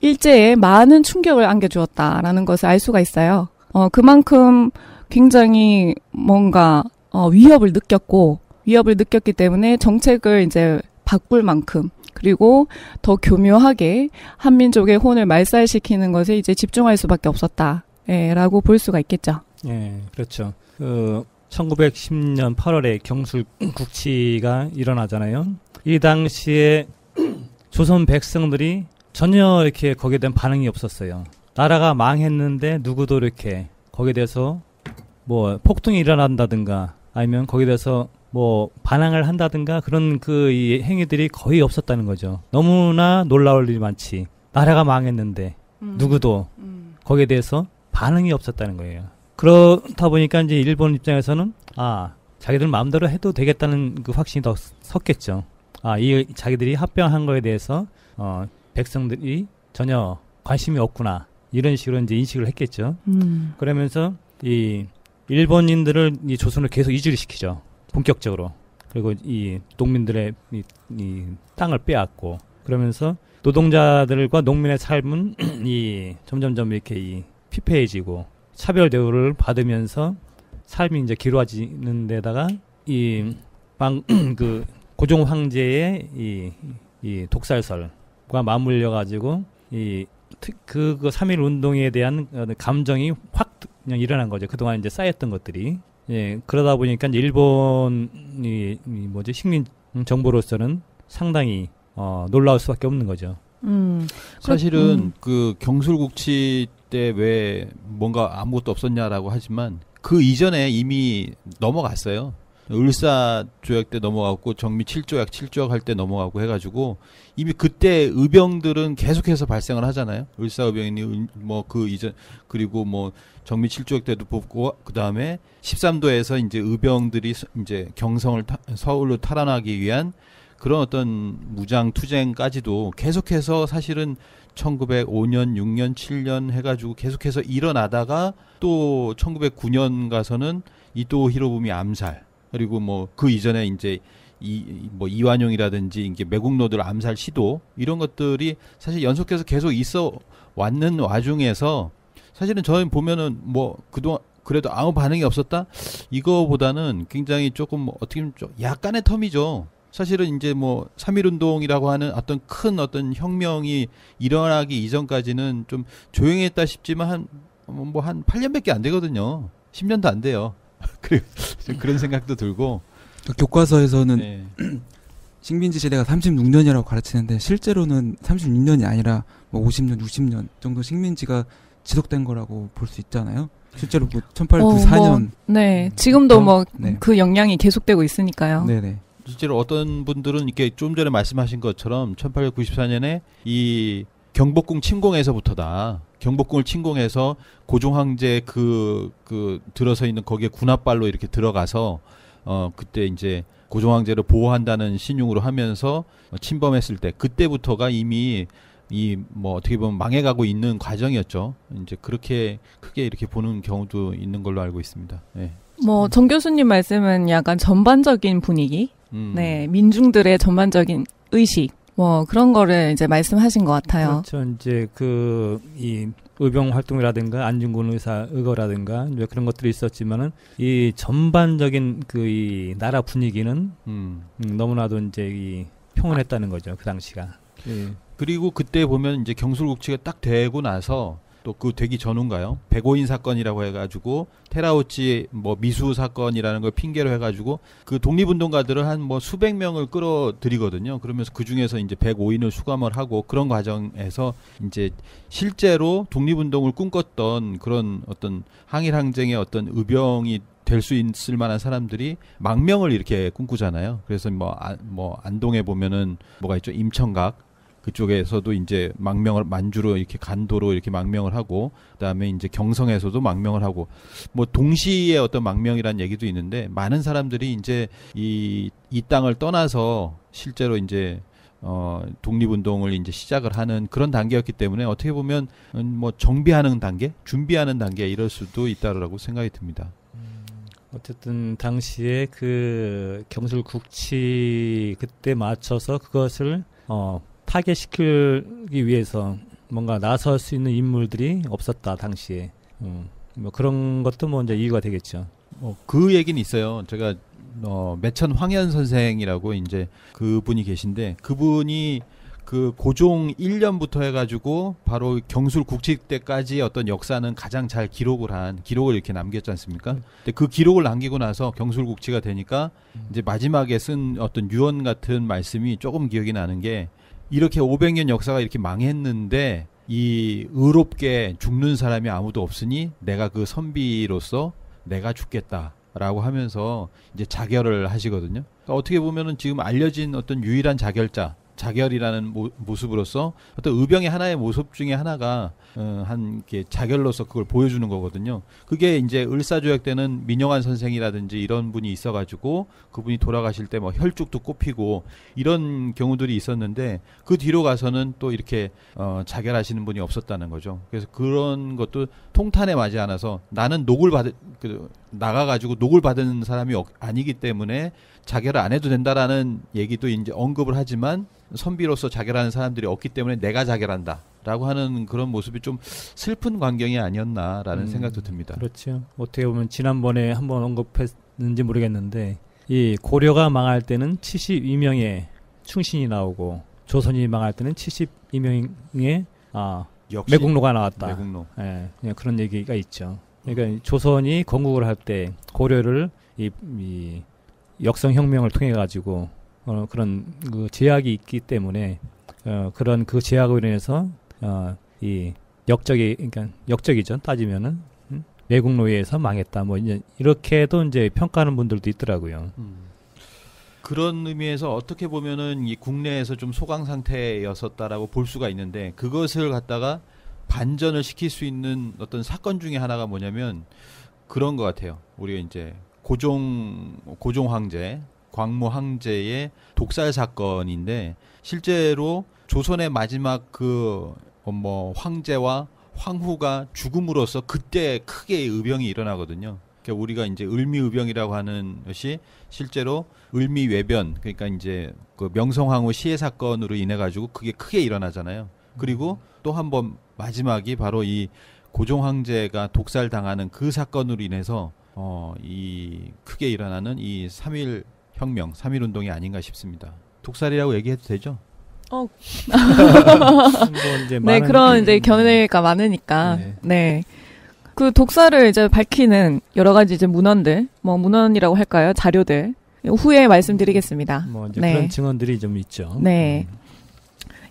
일제에 많은 충격을 안겨주었다라는 것을 알 수가 있어요. 어, 그만큼 굉장히 뭔가 어, 위협을 느꼈고 위협을 느꼈기 때문에 정책을 이제 바꿀 만큼 그리고 더 교묘하게 한민족의 혼을 말살시키는 것에 이제 집중할 수밖에 없었다. 예, 라고 볼 수가 있겠죠. 예, 그렇죠. 그 천구백십 년 팔월에 경술 국치가 일어나잖아요. 이 당시에 조선 백성들이 전혀 이렇게 거기에 대한 반응이 없었어요. 나라가 망했는데 누구도 이렇게 거기에 대해서 뭐 폭동이 일어난다든가 아니면 거기에 대해서 뭐 반항을 한다든가 그런 그 이 행위들이 거의 없었다는 거죠. 너무나 놀라울 일이 많지. 나라가 망했는데 음. 누구도 음. 거기에 대해서 반응이 없었다는 거예요. 그렇다 보니까 이제 일본 입장에서는 아 자기들 마음대로 해도 되겠다는 그 확신이 더 섰겠죠. 아 이 자기들이 합병한 거에 대해서 어, 백성들이 전혀 관심이 없구나 이런 식으로 이제 인식을 했겠죠. 음. 그러면서 이 일본인들을 이 조선을 계속 이주를 시키죠. 본격적으로. 그리고 이 농민들의 이, 이 땅을 빼앗고 그러면서 노동자들과 농민의 삶은 이 점점점 이렇게 이 피폐해지고 차별 대우를 받으면서 삶이 이제 기로워지는 데다가 이 방 그 고종 황제의 이, 이 독살설과 맞물려 가지고 이 그 그 삼일 운동에 대한 감정이 확 그냥 일어난 거죠. 그동안 이제 쌓였던 것들이. 예, 그러다 보니까 이제 일본이 뭐지 식민 정부로서는 상당히 어, 놀라울 수밖에 없는 거죠. 음, 사실은 음. 그 경술국치 때 왜 뭔가 아무것도 없었냐라고 하지만 그 이전에 이미 넘어갔어요. 을사 조약 때 넘어갔고 정미 칠 조약 칠 조약 할 때 넘어가고 해가지고 이미 그때 의병들은 계속해서 발생을 하잖아요. 을사 의병이 뭐 그 이전 그리고 뭐 정미 칠 조약 때도 뽑고 그 다음에 십삼 도에서 이제 의병들이 이제 경성을 타, 서울로 탈환하기 위한 그런 어떤 무장 투쟁까지도 계속해서 사실은 천구백오 년 육 년 칠 년 해가지고 계속해서 일어나다가 또 천구백구 년 가서는 이토 히로부미 암살 그리고 뭐 그 이전에 이제 이 뭐 이완용이라든지 이게 매국노들 암살 시도 이런 것들이 사실 연속해서 계속 있어 왔는 와중에서 사실은 저희 보면은 뭐 그동안 그래도 아무 반응이 없었다 이거보다는 굉장히 조금 어떻게 보면 좀 약간의 텀이죠. 사실은 이제 뭐 삼일 운동이라고 하는 어떤 큰 어떤 혁명이 일어나기 이전까지는 좀 조용했다 싶지만 한 뭐 한 팔 년밖에 안 되거든요. 십 년도 안 돼요. 그리고 그런 생각도 들고 교과서에서는 네. 식민지 시대가 삼십육 년이라고 가르치는데 실제로는 삼십육 년이 아니라 뭐 오십 년, 육십 년 정도 식민지가 지속된 거라고 볼 수 있잖아요. 실제로 뭐 천팔백구십사 년 어, 뭐, 네 지금도 뭐 그 네. 영향이 계속되고 있으니까요. 네네. 실제로 어떤 분들은 이렇게 좀 전에 말씀하신 것처럼 천팔백구십사 년에 이 경복궁 침공에서부터다. 경복궁을 침공해서 고종 황제 그, 그, 들어서 있는 거기에 군홧발로 이렇게 들어가서, 어, 그때 이제 고종 황제를 보호한다는 신용으로 하면서 침범했을 때, 그때부터가 이미 이, 뭐, 어떻게 보면 망해가고 있는 과정이었죠. 이제 그렇게 크게 이렇게 보는 경우도 있는 걸로 알고 있습니다. 네. 뭐, 정 교수님 말씀은 약간 전반적인 분위기, 음. 네, 민중들의 전반적인 의식, 뭐 그런 거를 이제 말씀하신 것 같아요. 그렇죠. 이제 그 이 의병 활동이라든가 안중근 의사 의거라든가 이제 그런 것들이 있었지만은 이 전반적인 그 이 나라 분위기는 음. 음, 너무나도 이제 이 평온했다는 거죠, 그 당시가. 예. 그리고 그때 보면 이제 경술국치가 딱 되고 나서 또 그 되기 전인가요? 백오인 사건이라고 해가지고 테라우치 뭐 미수 사건이라는 걸 핑계로 해가지고 그 독립운동가들을 한 뭐 수백 명을 끌어들이거든요. 그러면서 그 중에서 이제 백오인을 수감을 하고 그런 과정에서 이제 실제로 독립운동을 꿈꿨던 그런 어떤 항일항쟁의 어떤 의병이 될 수 있을 만한 사람들이 망명을 이렇게 꿈꾸잖아요. 그래서 뭐, 아, 뭐 안동에 보면은 뭐가 있죠? 임청각. 그쪽에서도 이제 망명을 만주로 이렇게 간도로 이렇게 망명을 하고 그다음에 이제 경성에서도 망명을 하고 뭐 동시에 어떤 망명이란 얘기도 있는데 많은 사람들이 이제 이, 이 땅을 떠나서 실제로 이제 어 독립운동을 이제 시작을 하는 그런 단계였기 때문에 어떻게 보면 뭐 정비하는 단계, 준비하는 단계 이럴 수도 있다라고 생각이 듭니다. 어쨌든 당시에 그 경술국치 그때 맞춰서 그것을 어 파괴시키기 위해서 뭔가 나설 수 있는 인물들이 없었다 당시에. 음, 뭐 그런 것도 뭐 이제 이유가 되겠죠. 어, 그 얘기는 있어요. 제가 어, 매천 황현 선생이라고 이제 그분이 계신데 그분이 그 고종 일 년부터 해가지고 바로 경술 국칙 때까지 어떤 역사는 가장 잘 기록을 한 기록을 이렇게 남겼지 않습니까? 음. 근데 그 기록을 남기고 나서 경술 국치가 되니까 음. 이제 마지막에 쓴 어떤 유언 같은 말씀이 조금 기억이 나는 게. 이렇게 오백 년 역사가 이렇게 망했는데 이 의롭게 죽는 사람이 아무도 없으니 내가 그 선비로서 내가 죽겠다라고 하면서 이제 자결을 하시거든요. 그러니까 어떻게 보면은 지금 알려진 어떤 유일한 자결자, 자결이라는 모, 모습으로서 어떤 의병의 하나의 모습 중에 하나가 어, 한 게 자결로서 그걸 보여주는 거거든요. 그게 이제 을사조약 때는 민영환 선생이라든지 이런 분이 있어가지고 그분이 돌아가실 때 뭐 혈죽도 꼽히고 이런 경우들이 있었는데 그 뒤로 가서는 또 이렇게 어, 자결하시는 분이 없었다는 거죠. 그래서 그런 것도 통탄에 맞지 않아서 나는 녹을 받을 그, 나가가지고 녹을 받은 사람이 어, 아니기 때문에 자결을 안 해도 된다라는 얘기도 이제 언급을 하지만 선비로서 자결하는 사람들이 없기 때문에 내가 자결한다라고 하는 그런 모습이 좀 슬픈 광경이 아니었나라는 음, 생각도 듭니다. 그렇죠. 어떻게 보면 지난번에 한번 언급했는지 모르겠는데 이 고려가 망할 때는 칠십이 명의 충신이 나오고 조선이 망할 때는 칠십이 명의 아, 매국노가 나왔다. 매국노. 예, 그런 얘기가 있죠. 그러니까 조선이 건국을 할 때 고려를 이, 이 역성혁명을 통해 가지고 어, 그런 그 제약이 있기 때문에 어, 그런 그 제약으로 인해서 어, 이 역적이 그러니까 역적이죠 따지면은 음? 매국노에 의해서 망했다 뭐 이제 이렇게도 이제 평가하는 분들도 있더라고요. 음. 그런 의미에서 어떻게 보면은 이 국내에서 좀 소강 상태였었다라고 볼 수가 있는데 그것을 갖다가 반전을 시킬 수 있는 어떤 사건 중에 하나가 뭐냐면 그런 것 같아요. 우리가 이제 고종 고종 황제 광무 황제의 독살 사건인데 실제로 조선의 마지막 그 뭐 황제와 황후가 죽음으로써 그때 크게 의병이 일어나거든요. 그러니까 우리가 이제 을미 의병이라고 하는 것이 실제로 을미 외변 그러니까 이제 그 명성황후 시해 사건으로 인해 가지고 그게 크게 일어나잖아요. 그리고 또 한 번 마지막이 바로 이 고종 황제가 독살 당하는 그 사건으로 인해서 어 이 크게 일어나는 이 삼일 혁명, 삼일 운동이 아닌가 싶습니다. 독살이라고 얘기해도 되죠? 어. 뭐 네, 그런 이제 견해가 많으니까. 네. 네. 그 독살을 이제 밝히는 여러 가지 이제 문헌들, 뭐 문헌이라고 할까요? 자료들. 후에 말씀드리겠습니다. 뭐 이제 네. 그런 증언들이 좀 있죠. 네. 음.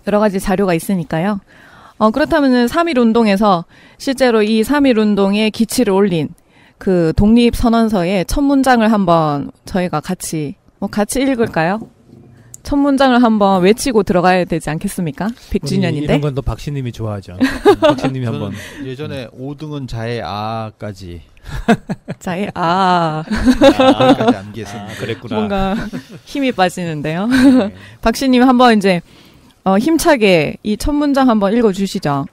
여러 가지 자료가 있으니까요. 어, 그렇다면은 삼일 운동에서 실제로 이 삼일 운동에 기치를 올린 그 독립선언서의 첫 문장을 한번 저희가 같이 뭐 같이 읽을까요? 첫 문장을 한번 외치고 들어가야 되지 않겠습니까? 백주년인데 이런 건 또 박씨님이 좋아하죠. 박씨님이 한번 예전에 오등은 자의 아까지 자의 아 아까지 암기했어. 아, 그랬구나. 뭔가 힘이 빠지는데요. 네. 박씨님 한번 이제 어, 힘차게 이 첫 문장 한번 읽어주시죠.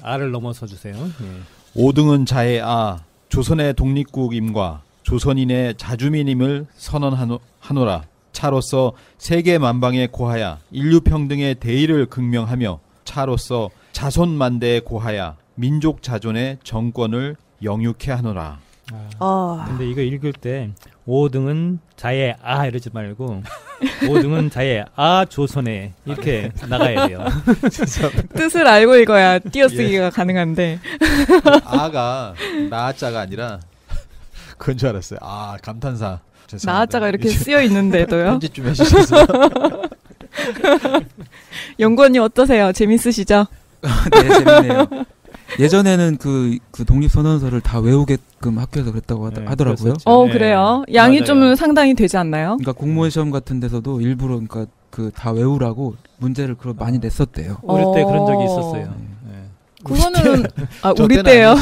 아를 넘어서 주세요. 네. 오등은 자의 아 조선의 독립국임과 조선인의 자주민임을 선언하노라. 차로서 세계 만방에 고하야 인류평등의 대의를 극명하며 차로서 자손만대에 고하야 민족 자존의 정권을 영유케 하노라. 아, 어. 근데 이거 읽을 때 오등은 자의 아 이러지 말고 오등은 자의 아 조선에 이렇게 나가야 돼요. 뜻을 알고 읽어야 띄어쓰기가 예. 가능한데 아가 나자가 아니라 그건 줄 알았어요. 아 감탄사. 죄송합니다. 나자가 이렇게 쓰여 있는데도요. 편집 좀 해주셨어요. 연구원님 어떠세요? 재밌으시죠? 네 재밌네요. 예전에는 그, 그 독립선언서를 다 외우게끔 학교에서 그랬다고 네, 하더라고요. 그랬었죠. 어, 네. 그래요? 양이 맞아요. 좀 상당히 되지 않나요? 그러니까 공무원 시험 같은 데서도 일부러 그러니까 그 다 외우라고 문제를 그걸 많이 냈었대요. 우리 때 그런 적이 있었어요. 네. 네. 그거는, 아, 우리 때요?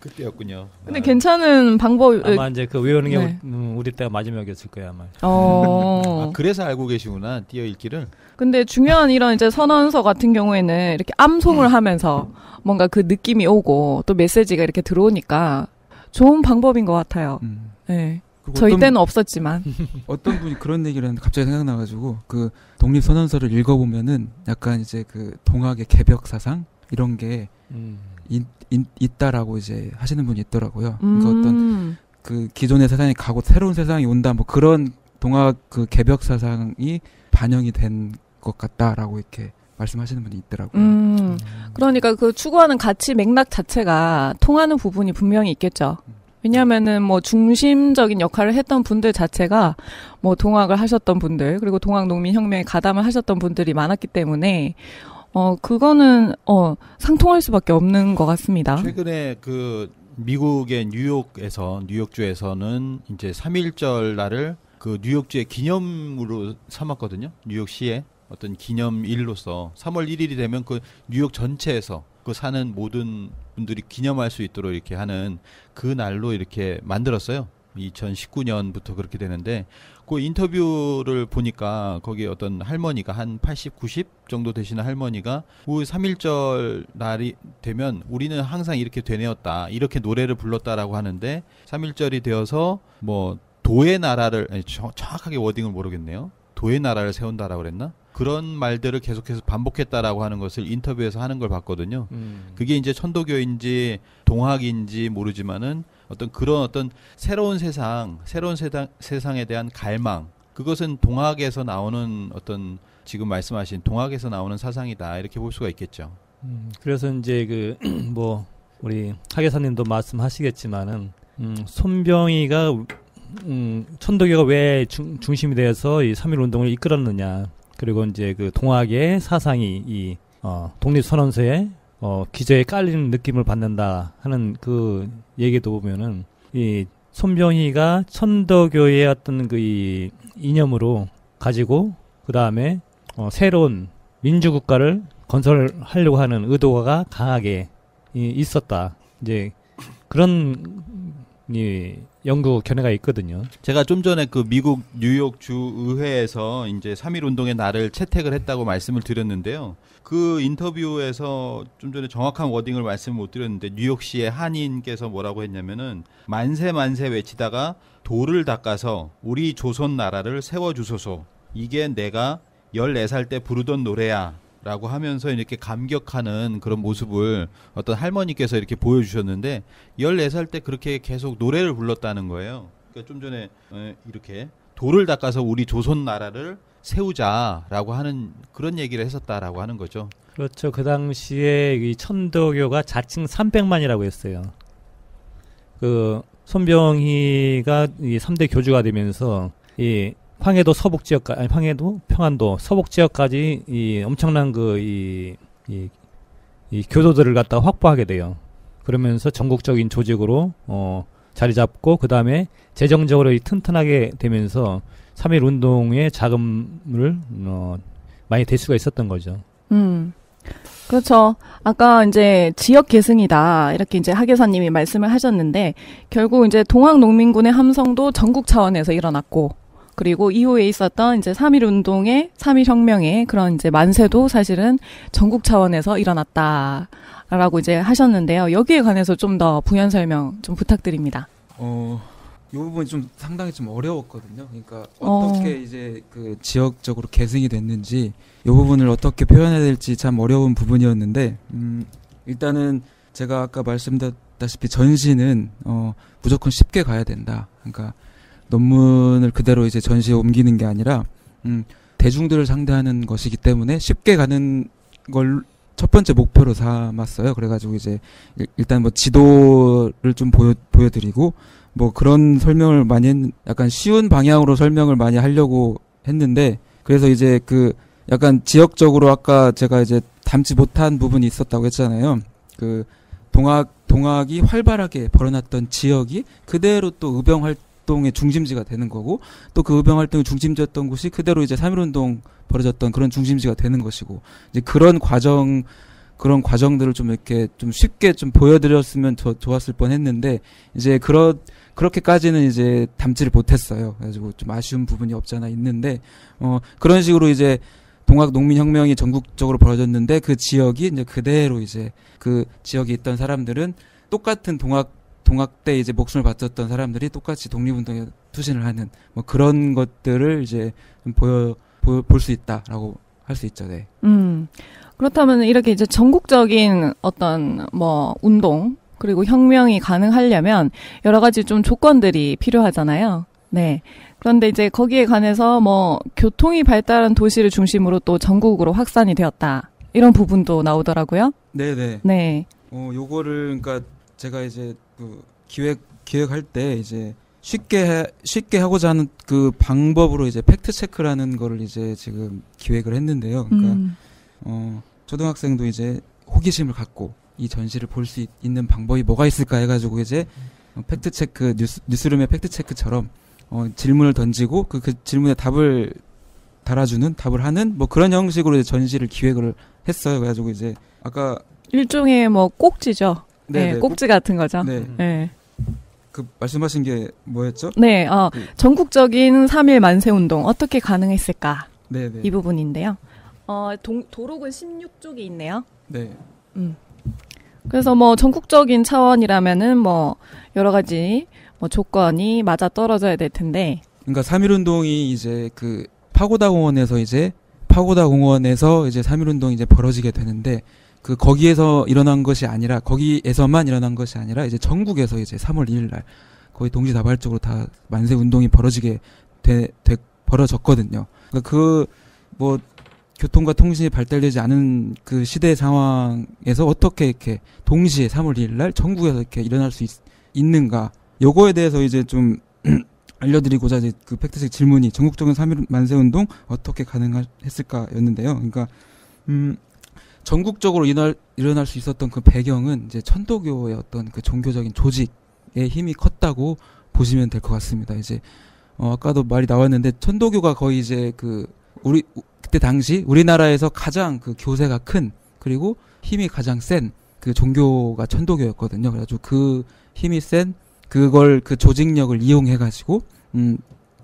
그때였군요. 근데 아, 괜찮은 방법. 아마 이제 그 외우는 게 네. 우리 때가 마지막이었을 거예요 아마. 어. 아, 그래서 알고 계시구나 띄어읽기를. 근데 중요한 이런 이제 선언서 같은 경우에는 이렇게 암송을 음. 하면서 뭔가 그 느낌이 오고 또 메시지가 이렇게 들어오니까 좋은 방법인 것 같아요. 음. 네. 저희 때는 없었지만 어떤 분이 그런 얘기를 하는데 갑자기 생각나가지고 그 독립선언서를 읽어보면은 약간 이제 그 동학의 개벽 사상 이런 게. 음. 있, 있, 있다라고 이제 하시는 분이 있더라고요. 음. 그러니까 어떤 그 기존의 세상이 가고 새로운 세상이 온다 뭐 그런 동학 그 개벽 사상이 반영이 된 것 같다라고 이렇게 말씀하시는 분이 있더라고요. 음. 음. 그러니까 그 추구하는 가치 맥락 자체가 통하는 부분이 분명히 있겠죠. 왜냐하면은 뭐 중심적인 역할을 했던 분들 자체가 뭐 동학을 하셨던 분들 그리고 동학농민혁명에 가담을 하셨던 분들이 많았기 때문에. 어 그거는 어 상통할 수밖에 없는 것 같습니다. 최근에 그 미국의 뉴욕에서 뉴욕주에서는 이제 삼일절 날을 그 뉴욕주의 기념으로 삼았거든요. 뉴욕시의 어떤 기념일로서 삼월 일일이 되면 그 뉴욕 전체에서 그 사는 모든 분들이 기념할 수 있도록 이렇게 하는 그 날로 이렇게 만들었어요. 이천십구 년부터 그렇게 되는데 그 인터뷰를 보니까 거기 어떤 할머니가 한 팔십, 구십 정도 되시는 할머니가 그 삼일절 날이 되면 우리는 항상 이렇게 되뇌었다 이렇게 노래를 불렀다라고 하는데 삼일절이 되어서 뭐 도의 나라를 아니, 정확하게 워딩을 모르겠네요. 도의 나라를 세운다라고 그랬나? 그런 말들을 계속해서 반복했다라고 하는 것을 인터뷰에서 하는 걸 봤거든요. 음. 그게 이제 천도교인지 동학인지 모르지만은 어떤 그런 어떤 새로운 세상, 새로운 세상, 세상에 대한 갈망. 그것은 동학에서 나오는 어떤 지금 말씀하신 동학에서 나오는 사상이다. 이렇게 볼 수가 있겠죠. 음, 그래서 이제 그 뭐 우리 하계사님도 말씀하시겠지만은 음, 손병희가 음, 천도교가 왜 중, 중심이 되어서 이 삼일 운동을 이끌었느냐. 그리고 이제 그 동학의 사상이 이 어, 독립선언서에 어, 기저에 깔리는 느낌을 받는다 하는 그 얘기도 보면은 이 손병희가 천도교의 어떤 그 이 이념으로 가지고 그 다음에 어, 새로운 민주국가를 건설하려고 하는 의도가 강하게 이, 있었다. 이제 그런 이 연구 견해가 있거든요. 제가 좀 전에 그 미국 뉴욕 주 의회에서 이제 삼일 운동의 날을 채택을 했다고 말씀을 드렸는데요. 그 인터뷰에서 좀 전에 정확한 워딩을 말씀 못 드렸는데 뉴욕시의 한인께서 뭐라고 했냐면은 만세 만세 외치다가 도를 닦아서 우리 조선 나라를 세워 주소서. 이게 내가 열네 살 때 부르던 노래야. 라고 하면서 이렇게 감격하는 그런 모습을 어떤 할머니께서 이렇게 보여주셨는데 열네 살 때 그렇게 계속 노래를 불렀다는 거예요. 그러니까 좀 전에 이렇게 도를 닦아서 우리 조선 나라를 세우자라고 하는 그런 얘기를 했었다라고 하는 거죠. 그렇죠. 그 당시에 이 천도교가 자칭 삼백만이라고 했어요. 그 손병희가 이 삼 대 교주가 되면서 이 황해도 서북 지역까지, 아니, 황해도 평안도 서북 지역까지 이 엄청난 그, 이, 이, 이 교도들을 갖다 확보하게 돼요. 그러면서 전국적인 조직으로, 어, 자리 잡고, 그 다음에 재정적으로 이 튼튼하게 되면서 삼일 운동에 자금을, 어, 많이 댈 수가 있었던 거죠. 음. 그렇죠. 아까 이제 지역 계승이다 이렇게 이제 하계사님이 말씀을 하셨는데, 결국 이제 동학농민군의 함성도 전국 차원에서 일어났고, 그리고 이후에 있었던 이제 삼일 운동의 삼일 혁명의 그런 이제 만세도 사실은 전국 차원에서 일어났다라고 이제 하셨는데요. 여기에 관해서 좀 더 부연 설명 좀 부탁드립니다. 어, 이 부분이 좀 상당히 좀 어려웠거든요. 그러니까 어떻게 어. 이제 그 지역적으로 계승이 됐는지 이 부분을 어떻게 표현해야 될지 참 어려운 부분이었는데, 음, 일단은 제가 아까 말씀드렸다시피 전시는 어, 무조건 쉽게 가야 된다. 그러니까 논문을 그대로 이제 전시에 옮기는 게 아니라 음, 대중들을 상대하는 것이기 때문에 쉽게 가는 걸 첫 번째 목표로 삼았어요. 그래가지고 이제 일단 뭐 지도를 좀 보여 보여드리고 뭐 그런 설명을 많이 했, 약간 쉬운 방향으로 설명을 많이 하려고 했는데, 그래서 이제 그 약간 지역적으로 아까 제가 이제 담지 못한 부분이 있었다고 했잖아요. 그 동학 동학이 활발하게 벌어놨던 지역이 그대로 또 의병 활동의 중심지가 되는 거고, 또 그 의병 활동의 중심지였던 곳이 그대로 이제 삼일운동 벌어졌던 그런 중심지가 되는 것이고, 이제 그런 과정, 그런 과정들을 좀 이렇게 좀 쉽게 좀 보여드렸으면 더 좋았을 뻔 했는데, 이제 그런, 그렇게까지는 이제 담지를 못했어요. 그래가지고 좀 아쉬운 부분이 없잖아 있는데, 어, 그런 식으로 이제 동학농민혁명이 전국적으로 벌어졌는데, 그 지역이 이제 그대로 이제 그 지역에 있던 사람들은 똑같은 동학, 동학 때 이제 목숨을 바쳤던 사람들이 똑같이 독립운동에 투신을 하는 뭐 그런 것들을 이제 좀 보여, 볼 수 있다라고 할 수 있죠, 네. 음. 그렇다면 이렇게 이제 전국적인 어떤 뭐 운동 그리고 혁명이 가능하려면 여러 가지 좀 조건들이 필요하잖아요. 네. 그런데 이제 거기에 관해서 뭐 교통이 발달한 도시를 중심으로 또 전국으로 확산이 되었다. 이런 부분도 나오더라고요. 네, 네. 네. 어, 요거를 그러니까 제가 이제 그 기획 기획할 때 이제 쉽게 해, 쉽게 하고자 하는 그 방법으로 이제 팩트 체크라는 거를 이제 지금 기획을 했는데요. 그러니까 음. 어, 초등학생도 이제 호기심을 갖고 이 전시를 볼 수 있는 방법이 뭐가 있을까 해가지고 이제 어, 팩트 체크 뉴스 뉴스룸의 팩트 체크처럼 어, 질문을 던지고 그, 그 질문에 답을 달아주는 답을 하는 뭐 그런 형식으로 이제 전시를 기획을 했어요. 그래가지고 이제 아까 일종의 뭐 꼭지죠. 네네, 네, 꼭지 같은 거죠. 네. 네. 그 말씀하신 게 뭐였죠? 네, 어, 그, 전국적인 삼일 만세 운동 어떻게 가능했을까? 네, 이 부분인데요. 어, 동, 도록은 십육 쪽이 있네요. 네. 음. 그래서 뭐 전국적인 차원이라면은 뭐 여러 가지 뭐 조건이 맞아 떨어져야 될 텐데. 그러니까 삼일 운동이 이제 그 파고다공원에서 이제 파고다공원에서 이제 삼일 운동이 이제 벌어지게 되는데. 그 거기에서 일어난 것이 아니라 거기에서만 일어난 것이 아니라 이제 전국에서 이제 삼월 일일 날 거의 동시다발적으로 다 만세 운동이 벌어지게 되, 되 벌어졌거든요. 그러니까 그 뭐 교통과 통신이 발달되지 않은 그 시대 상황에서 어떻게 이렇게 동시에 삼월 일일 날 전국에서 이렇게 일어날 수 있, 있는가? 요거에 대해서 이제 좀 알려드리고자 이제 그 팩트체크 질문이 전국적인 삼일 만세 운동 어떻게 가능했을까였는데요. 그러니까 음. 전국적으로 일어날, 일어날 수 있었던 그 배경은 이제 천도교의 어떤 그 종교적인 조직의 힘이 컸다고 보시면 될 것 같습니다. 이제, 어, 아까도 말이 나왔는데 천도교가 거의 이제 그, 우리, 그때 당시 우리나라에서 가장 그 교세가 큰 그리고 힘이 가장 센 그 종교가 천도교였거든요. 그래가지고 그 힘이 센 그걸 그 조직력을 이용해가지고, 음,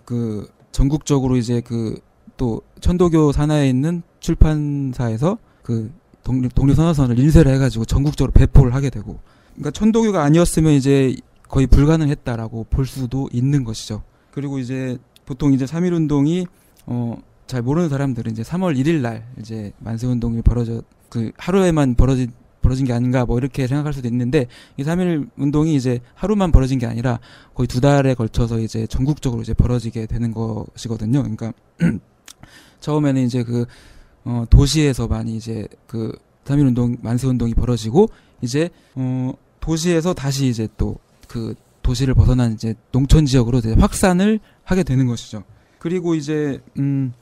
그 전국적으로 이제 그 또 천도교 산하에 있는 출판사에서 그 독립, 독립선언서를 인쇄를 해가지고 전국적으로 배포를 하게 되고, 그러니까 천도교가 아니었으면 이제 거의 불가능했다라고 볼 수도 있는 것이죠. 그리고 이제 보통 이제 삼일 운동이 어, 잘 모르는 사람들은 이제 삼월 일일 날 이제 만세 운동이 벌어져 그 하루에만 벌어진 벌어진 게 아닌가 뭐 이렇게 생각할 수도 있는데, 이 삼일 운동이 이제 하루만 벌어진 게 아니라 거의 두 달에 걸쳐서 이제 전국적으로 이제 벌어지게 되는 것이거든요. 그러니까 처음에는 이제 그 어, 도시에서 많이 이제 그 삼일 운동, 만세 운동이 벌어지고, 이제, 어, 도시에서 다시 이제 또 그 도시를 벗어난 이제 농촌 지역으로 이제 확산을 하게 되는 것이죠. 그리고 이제, 음,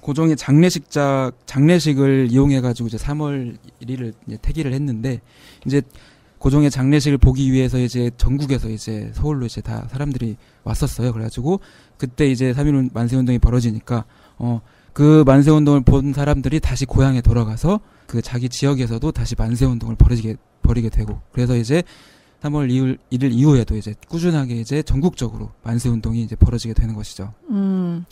고종의 장례식자, 장례식을 이용해가지고 이제 삼월 일일을 이제 태기를 했는데, 이제 고종의 장례식을 보기 위해서 이제 전국에서 이제 서울로 이제 다 사람들이 왔었어요. 그래가지고 그때 이제 삼일 만세 운동이 벌어지니까, 어, 그 만세운동을 본 사람들이 다시 고향에 돌아가서 그 자기 지역에서도 다시 만세운동을 벌이게, 벌이게 되고, 그래서 이제 삼월 일일 이후에도 이제 꾸준하게 이제 전국적으로 만세운동이 이제 벌어지게 되는 것이죠. 음.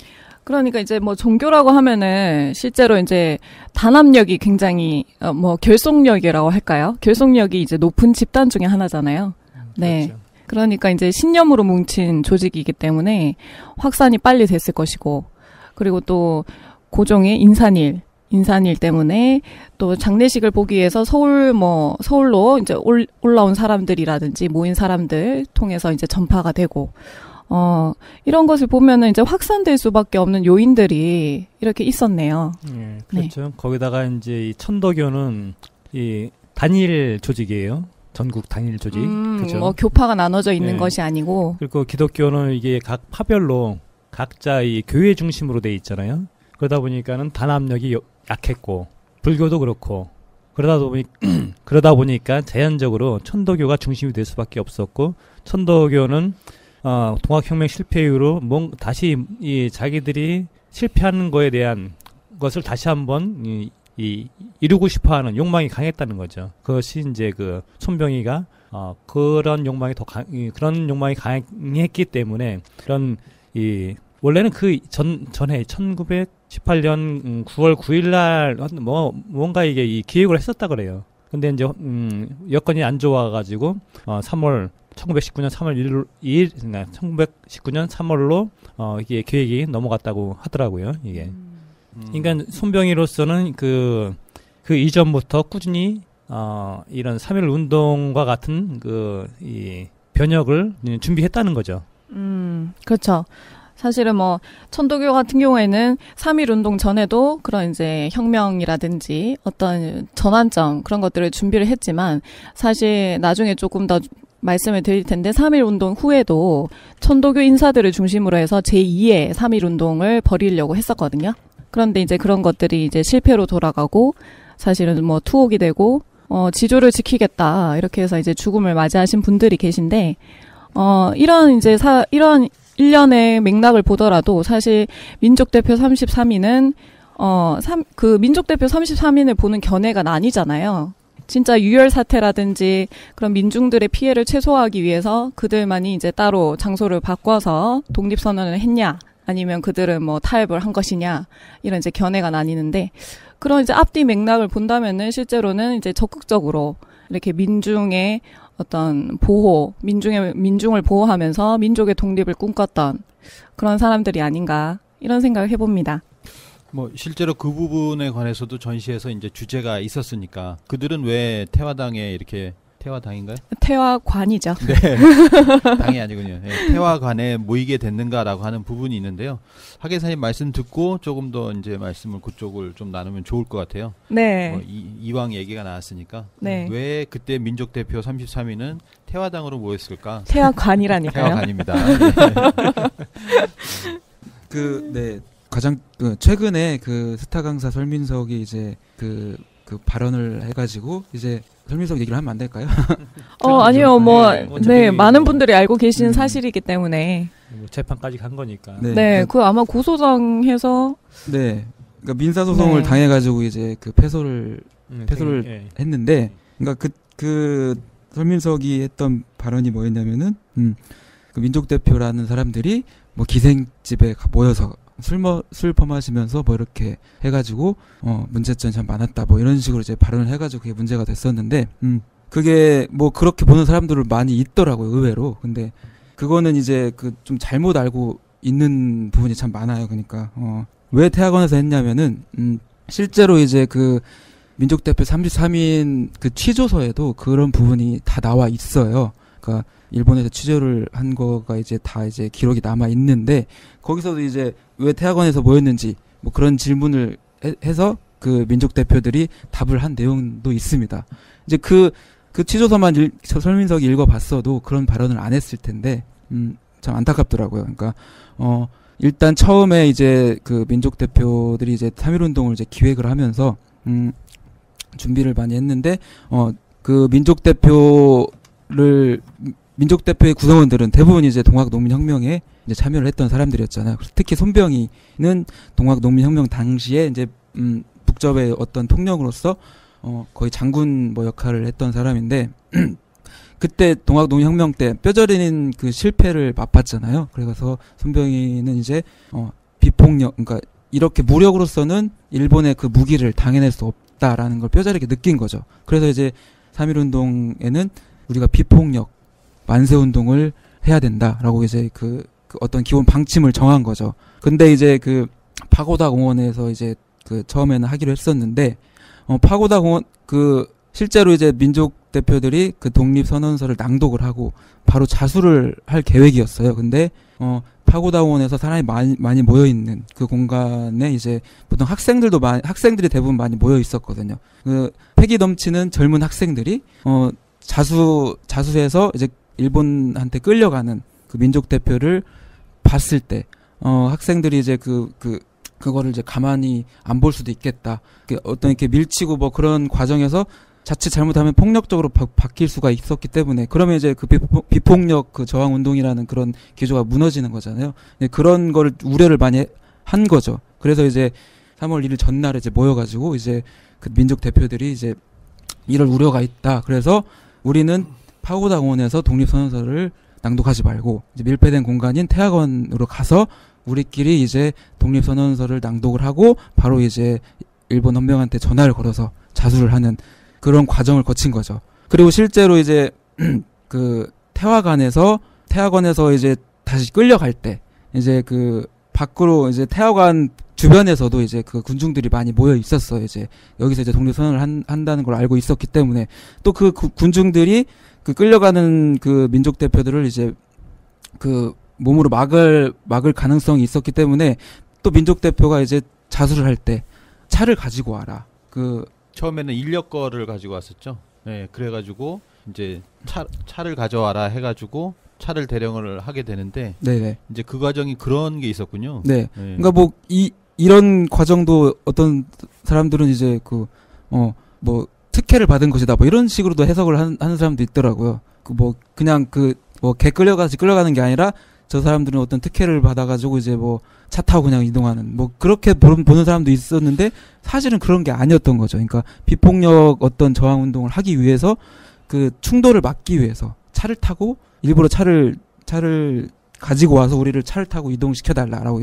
그러니까 이제 뭐 종교라고 하면은 실제로 이제 단합력이 굉장히, 어, 뭐 결속력이라고 할까요? 결속력이 이제 높은 집단 중에 하나잖아요. 음, 그렇죠. 네. 그러니까 이제 신념으로 뭉친 조직이기 때문에 확산이 빨리 됐을 것이고, 그리고 또 고종의 인산일, 인산일 때문에 또 장례식을 보기 위해서 서울 뭐 서울로 이제 올, 올라온 사람들이라든지 모인 사람들 통해서 이제 전파가 되고, 어 이런 것을 보면은 이제 확산될 수밖에 없는 요인들이 이렇게 있었네요. 예, 그렇죠. 네. 거기다가 이제 이 천도교는 이 단일 조직이에요. 전국 단일 조직. 음, 그렇죠. 뭐 교파가 나눠져 있는 예. 것이 아니고. 그리고 기독교는 이게 각 파별로 각자 이 교회 중심으로 돼 있잖아요. 그러다 보니까는 단합력이 약했고, 불교도 그렇고, 그러다 보니 그러다 보니까 자연적으로 천도교가 중심이 될 수밖에 없었고, 천도교는 어, 동학혁명 실패 이후로 뭔 다시 이 자기들이 실패하는 거에 대한 것을 다시 한번 이, 이 이루고 싶어하는 욕망이 강했다는 거죠. 그것이 이제 그 손병희가 어, 그런 욕망이 더 강, 이, 그런 욕망이 강했기 때문에 그런 이 원래는 그 전, 전해, 천구백십팔 년 구월 구일 날, 뭐, 뭔가 이게 이 기획을 했었다 그래요. 근데 이제, 음, 여건이 안 좋아가지고, 어, 천구백십구 년 삼월 이일, 그러니까 천구백십구 년 삼월로, 어, 이게 기획이 넘어갔다고 하더라고요, 이게. 음. 그러니까 손병희로서는 그, 그 이전부터 꾸준히, 어, 이런 삼일 운동과 같은 그, 이, 변혁을 준비했다는 거죠. 음, 그렇죠. 사실은 뭐 천도교 같은 경우에는 삼일 운동 전에도 그런 이제 혁명이라든지 어떤 전환점 그런 것들을 준비를 했지만, 사실 나중에 조금 더 말씀을 드릴 텐데 삼일 운동 후에도 천도교 인사들을 중심으로 해서 제이의 삼일 운동을 벌이려고 했었거든요. 그런데 이제 그런 것들이 이제 실패로 돌아가고, 사실은 뭐 투옥이 되고 어 지조를 지키겠다 이렇게 해서 이제 죽음을 맞이하신 분들이 계신데, 어 이런 이제 사 이런 일련의 맥락을 보더라도 사실 민족대표 삼십삼 인은 어, 삼, 그 민족대표 삼십삼 인을 보는 견해가 나뉘잖아요. 진짜 유혈 사태라든지 그런 민중들의 피해를 최소화하기 위해서 그들만이 이제 따로 장소를 바꿔서 독립선언을 했냐, 아니면 그들은 뭐 타협을 한 것이냐, 이런 이제 견해가 나뉘는데, 그런 이제 앞뒤 맥락을 본다면은 실제로는 이제 적극적으로 이렇게 민중의 어떤 보호, 민중의, 민중을 보호하면서 민족의 독립을 꿈꿨던 그런 사람들이 아닌가, 이런 생각을 해봅니다. 뭐, 실제로 그 부분에 관해서도 전시에서 이제 주제가 있었으니까, 그들은 왜 태화당에 이렇게, 태화당인가요? 태화관이죠. 네. 당이 아니군요. 네, 태화관에 모이게 됐는가라고 하는 부분이 있는데요. 하계사님 말씀 듣고 조금 더 이제 말씀을 그쪽을 좀 나누면 좋을 것 같아요. 네. 어, 이, 이왕 얘기가 나왔으니까. 네. 왜 그때 민족대표 삼십삼 인은 태화당으로 모였을까? 태화관이라니까요. 태화관입니다. 그, 네. 가장, 그, 최근에 그 스타 강사 설민석이 이제 그, 그 발언을 해가지고 이제 설민석 얘기를 하면 안 될까요? 어 아니요 뭐 네, 뭐 네 많은 분들이 알고 계시는 음. 사실이기 때문에 뭐 재판까지 간 거니까 네그 네, 그 아마 고소당해서 네 그러니까 민사 소송을 네. 당해가지고 이제 그 패소를 음, 패소를 네. 했는데, 그러니까 그그 그 설민석이 했던 발언이 뭐였냐면은 음, 그 민족 대표라는 사람들이 뭐 기생집에 모여서 술, 뭐, 술 퍼마시면서 뭐 이렇게 해가지고, 어, 문제점이 참 많았다. 뭐 이런 식으로 이제 발언을 해가지고 그게 문제가 됐었는데, 음, 그게 뭐 그렇게 보는 사람들을 많이 있더라고요, 의외로. 근데 그거는 이제 그 좀 잘못 알고 있는 부분이 참 많아요. 그러니까, 어, 왜 태화관에서 했냐면은, 음, 실제로 이제 그 민족대표 삼십삼 인 그 취조서에도 그런 부분이 다 나와 있어요. 그러니까 일본에서 취조를 한 거가 이제 다 이제 기록이 남아 있는데, 거기서도 이제 왜 태화관에서 모였는지 뭐 그런 질문을 해, 해서 그 민족 대표들이 답을 한 내용도 있습니다. 이제 그, 그 취조서만 일, 설민석이 읽어봤어도 그런 발언을 안 했을 텐데, 음, 참 안타깝더라고요. 그러니까, 어, 일단 처음에 이제 그 민족 대표들이 이제 삼일 운동을 이제 기획을 하면서, 음, 준비를 많이 했는데, 어, 그 민족 대표를, 민족 대표의 구성원들은 대부분 이제 동학농민혁명에 이제 참여를 했던 사람들이었잖아요. 특히 손병희는 동학농민혁명 당시에 이제 음, 북접의 어떤 통령으로서 어, 거의 장군 뭐 역할을 했던 사람인데 그때 동학농민혁명 때 뼈저리는 그 실패를 맛봤잖아요. 그래서 손병희는 이제 어, 비폭력, 그러니까 이렇게 무력으로서는 일본의 그 무기를 당해낼 수 없다라는 걸 뼈저리게 느낀 거죠. 그래서 이제 삼일 운동에는 우리가 비폭력 만세운동을 해야 된다라고 이제 그, 그 어떤 기본 방침을 정한 거죠. 근데 이제 그 파고다공원에서 이제 그 처음에는 하기로 했었는데 어, 파고다공원 그 실제로 이제 민족 대표들이 그 독립선언서를 낭독을 하고 바로 자수를 할 계획이었어요. 근데 어, 파고다공원에서 사람이 많이, 많이 모여 있는 그 공간에 이제 보통 학생들도 많이, 학생들이 대부분 많이 모여 있었거든요. 그 패기 넘치는 젊은 학생들이 어, 자수 자수해서 이제 일본한테 끌려가는 그 민족 대표를 봤을 때 어, 학생들이 이제 그 그 그거를 이제 가만히 안 볼 수도 있겠다. 어떤 이렇게 밀치고 뭐 그런 과정에서 자칫 잘못하면 폭력적으로 바, 바뀔 수가 있었기 때문에 그러면 이제 그 비포, 비폭력 그 저항 운동이라는 그런 기조가 무너지는 거잖아요. 그런 거를 우려를 많이 한 거죠. 그래서 이제 삼월 일일 전날에 이제 모여가지고 이제 그 민족 대표들이 이제 이럴 우려가 있다. 그래서 우리는 파고다공원에서 독립선언서를 낭독하지 말고 이제 밀폐된 공간인 태화관으로 가서 우리끼리 이제 독립선언서를 낭독을 하고 바로 이제 일본 헌병한테 전화를 걸어서 자수를 하는 그런 과정을 거친 거죠. 그리고 실제로 이제 그 태화관에서 태화관에서 이제 다시 끌려갈 때 이제 그 밖으로 이제 태화관 주변에서도 이제 그 군중들이 많이 모여 있었어요. 이제 여기서 이제 독립선언을 한, 한다는 걸 알고 있었기 때문에 또 그 군중들이 그 끌려가는 그 민족 대표들을 이제 그 몸으로 막을 막을 가능성이 있었기 때문에 또 민족 대표가 이제 자수를 할 때 차를 가지고 와라. 그 처음에는 인력 거를 가지고 왔었죠. 예, 네, 그래가지고 이제 차 차를 가져와라 해가지고. 차를 대령을 하게 되는데, 네네. 이제 그 과정이 그런 게 있었군요. 네. 네. 그러니까 뭐, 이, 이런 과정도 어떤 사람들은 이제 그, 어, 뭐, 특혜를 받은 것이다. 뭐 이런 식으로도 해석을 한, 하는 사람도 있더라고요. 그 뭐, 그냥 그, 뭐, 개 끌려가서 끌려가는 게 아니라 저 사람들은 어떤 특혜를 받아가지고 이제 뭐, 차 타고 그냥 이동하는, 뭐, 그렇게 보는, 보는 사람도 있었는데, 사실은 그런 게 아니었던 거죠. 그러니까 비폭력 어떤 저항 운동을 하기 위해서 그 충돌을 막기 위해서 차를 타고 일부러 차를 차를 가지고 와서 우리를 차를 타고 이동시켜 달라라고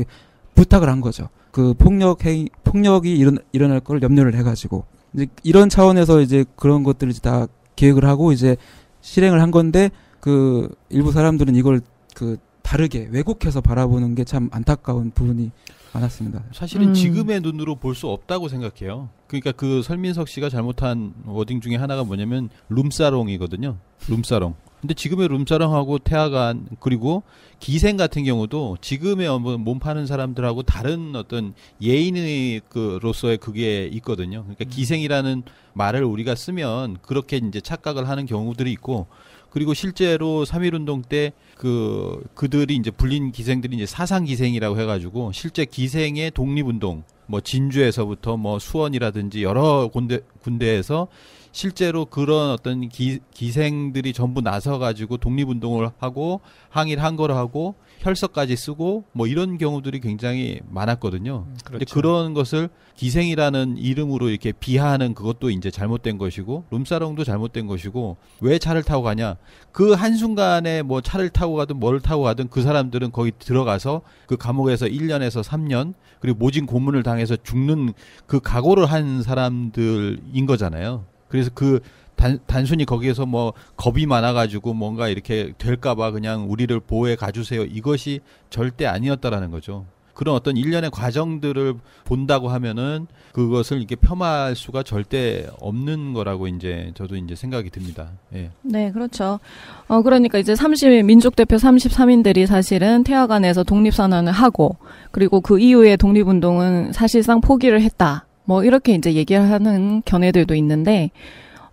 부탁을 한 거죠. 그 폭력 행 폭력이 일어, 일어날 걸 염려를 해가지고 이제 이런 차원에서 이제 그런 것들을 이제 다 계획을 하고 이제 실행을 한 건데 그 일부 사람들은 이걸 그 다르게 왜곡해서 바라보는 게 참 안타까운 부분이 많았습니다. 사실은 음. 지금의 눈으로 볼 수 없다고 생각해요. 그러니까 그 설민석 씨가 잘못한 워딩 중에 하나가 뭐냐면 룸사롱이거든요. 룸사롱. 근데 지금의 룸사롱하고 태화관 그리고 기생 같은 경우도 지금의 몸 파는 사람들하고 다른 어떤 예인의 그로서의 그게 있거든요. 그러니까 기생이라는 말을 우리가 쓰면 그렇게 이제 착각을 하는 경우들이 있고 그리고 실제로 삼일 운동 때 그 그들이 이제 불린 기생들이 이제 사상 기생이라고 해가지고 실제 기생의 독립 운동 뭐 진주에서부터 뭐 수원이라든지 여러 군데 군데에서 실제로 그런 어떤 기, 기생들이 전부 나서가지고 독립운동을 하고 항의를 한 거를 하고 혈서까지 쓰고 뭐 이런 경우들이 굉장히 많았거든요. 음, 그런데 그렇죠. 그런 것을 기생이라는 이름으로 이렇게 비하하는 그것도 이제 잘못된 것이고 룸사롱도 잘못된 것이고 왜 차를 타고 가냐. 그 한순간에 뭐 차를 타고 가든 뭘 타고 가든 그 사람들은 거기 들어가서 그 감옥에서 일 년에서 삼 년 그리고 모진 고문을 당해서 죽는 그 각오를 한 사람들인 거잖아요. 그래서 그 단, 단순히 거기에서 뭐 겁이 많아가지고 뭔가 이렇게 될까봐 그냥 우리를 보호해 가주세요. 이것이 절대 아니었다라는 거죠. 그런 어떤 일련의 과정들을 본다고 하면은 그것을 이렇게 폄하할 수가 절대 없는 거라고 이제 저도 이제 생각이 듭니다. 예. 네, 그렇죠. 어, 그러니까 이제 삼십, 민족대표 삼십삼 인들이 사실은 태화관에서 독립선언을 하고 그리고 그 이후에 독립운동은 사실상 포기를 했다. 뭐 이렇게 이제 얘기하는 견해들도 있는데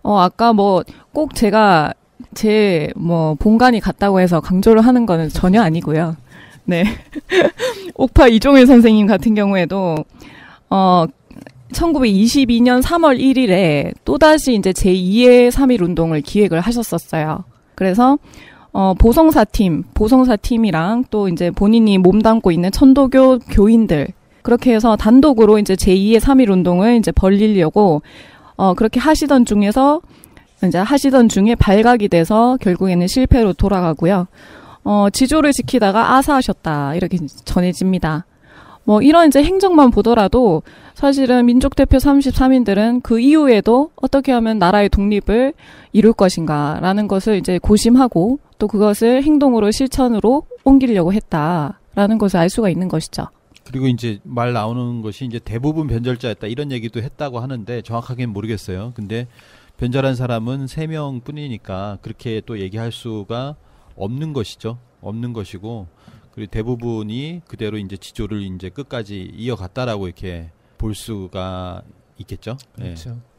어 아까 뭐 꼭 제가 제 뭐 본관이 같다고 해서 강조를 하는 거는 전혀 아니고요. 네. 옥파 이종일 선생님 같은 경우에도 어 천구백이십이년 삼월 일일에 또다시 이제 제이의 삼일 운동을 기획을 하셨었어요. 그래서 어 보성사 팀, 보성사 팀이랑 또 이제 본인이 몸담고 있는 천도교 교인들 그렇게 해서 단독으로 이제 제이의 삼일 운동을 이제 벌리려고, 어, 그렇게 하시던 중에서, 이제 하시던 중에 발각이 돼서 결국에는 실패로 돌아가고요. 어, 지조를 지키다가 아사하셨다. 이렇게 전해집니다. 뭐 이런 이제 행적만 보더라도 사실은 민족대표 삼십삼 인들은 그 이후에도 어떻게 하면 나라의 독립을 이룰 것인가라는 것을 이제 고심하고 또 그것을 행동으로 실천으로 옮기려고 했다라는 것을 알 수가 있는 것이죠. 그리고 이제 말 나오는 것이 이제 대부분 변절자였다 이런 얘기도 했다고 하는데 정확하게는 모르겠어요. 근데 변절한 사람은 세 명 뿐이니까 그렇게 또 얘기할 수가 없는 것이죠. 없는 것이고, 그리고 대부분이 그대로 이제 지조를 이제 끝까지 이어갔다라고 이렇게 볼 수가 있겠죠. 그렇죠. 예.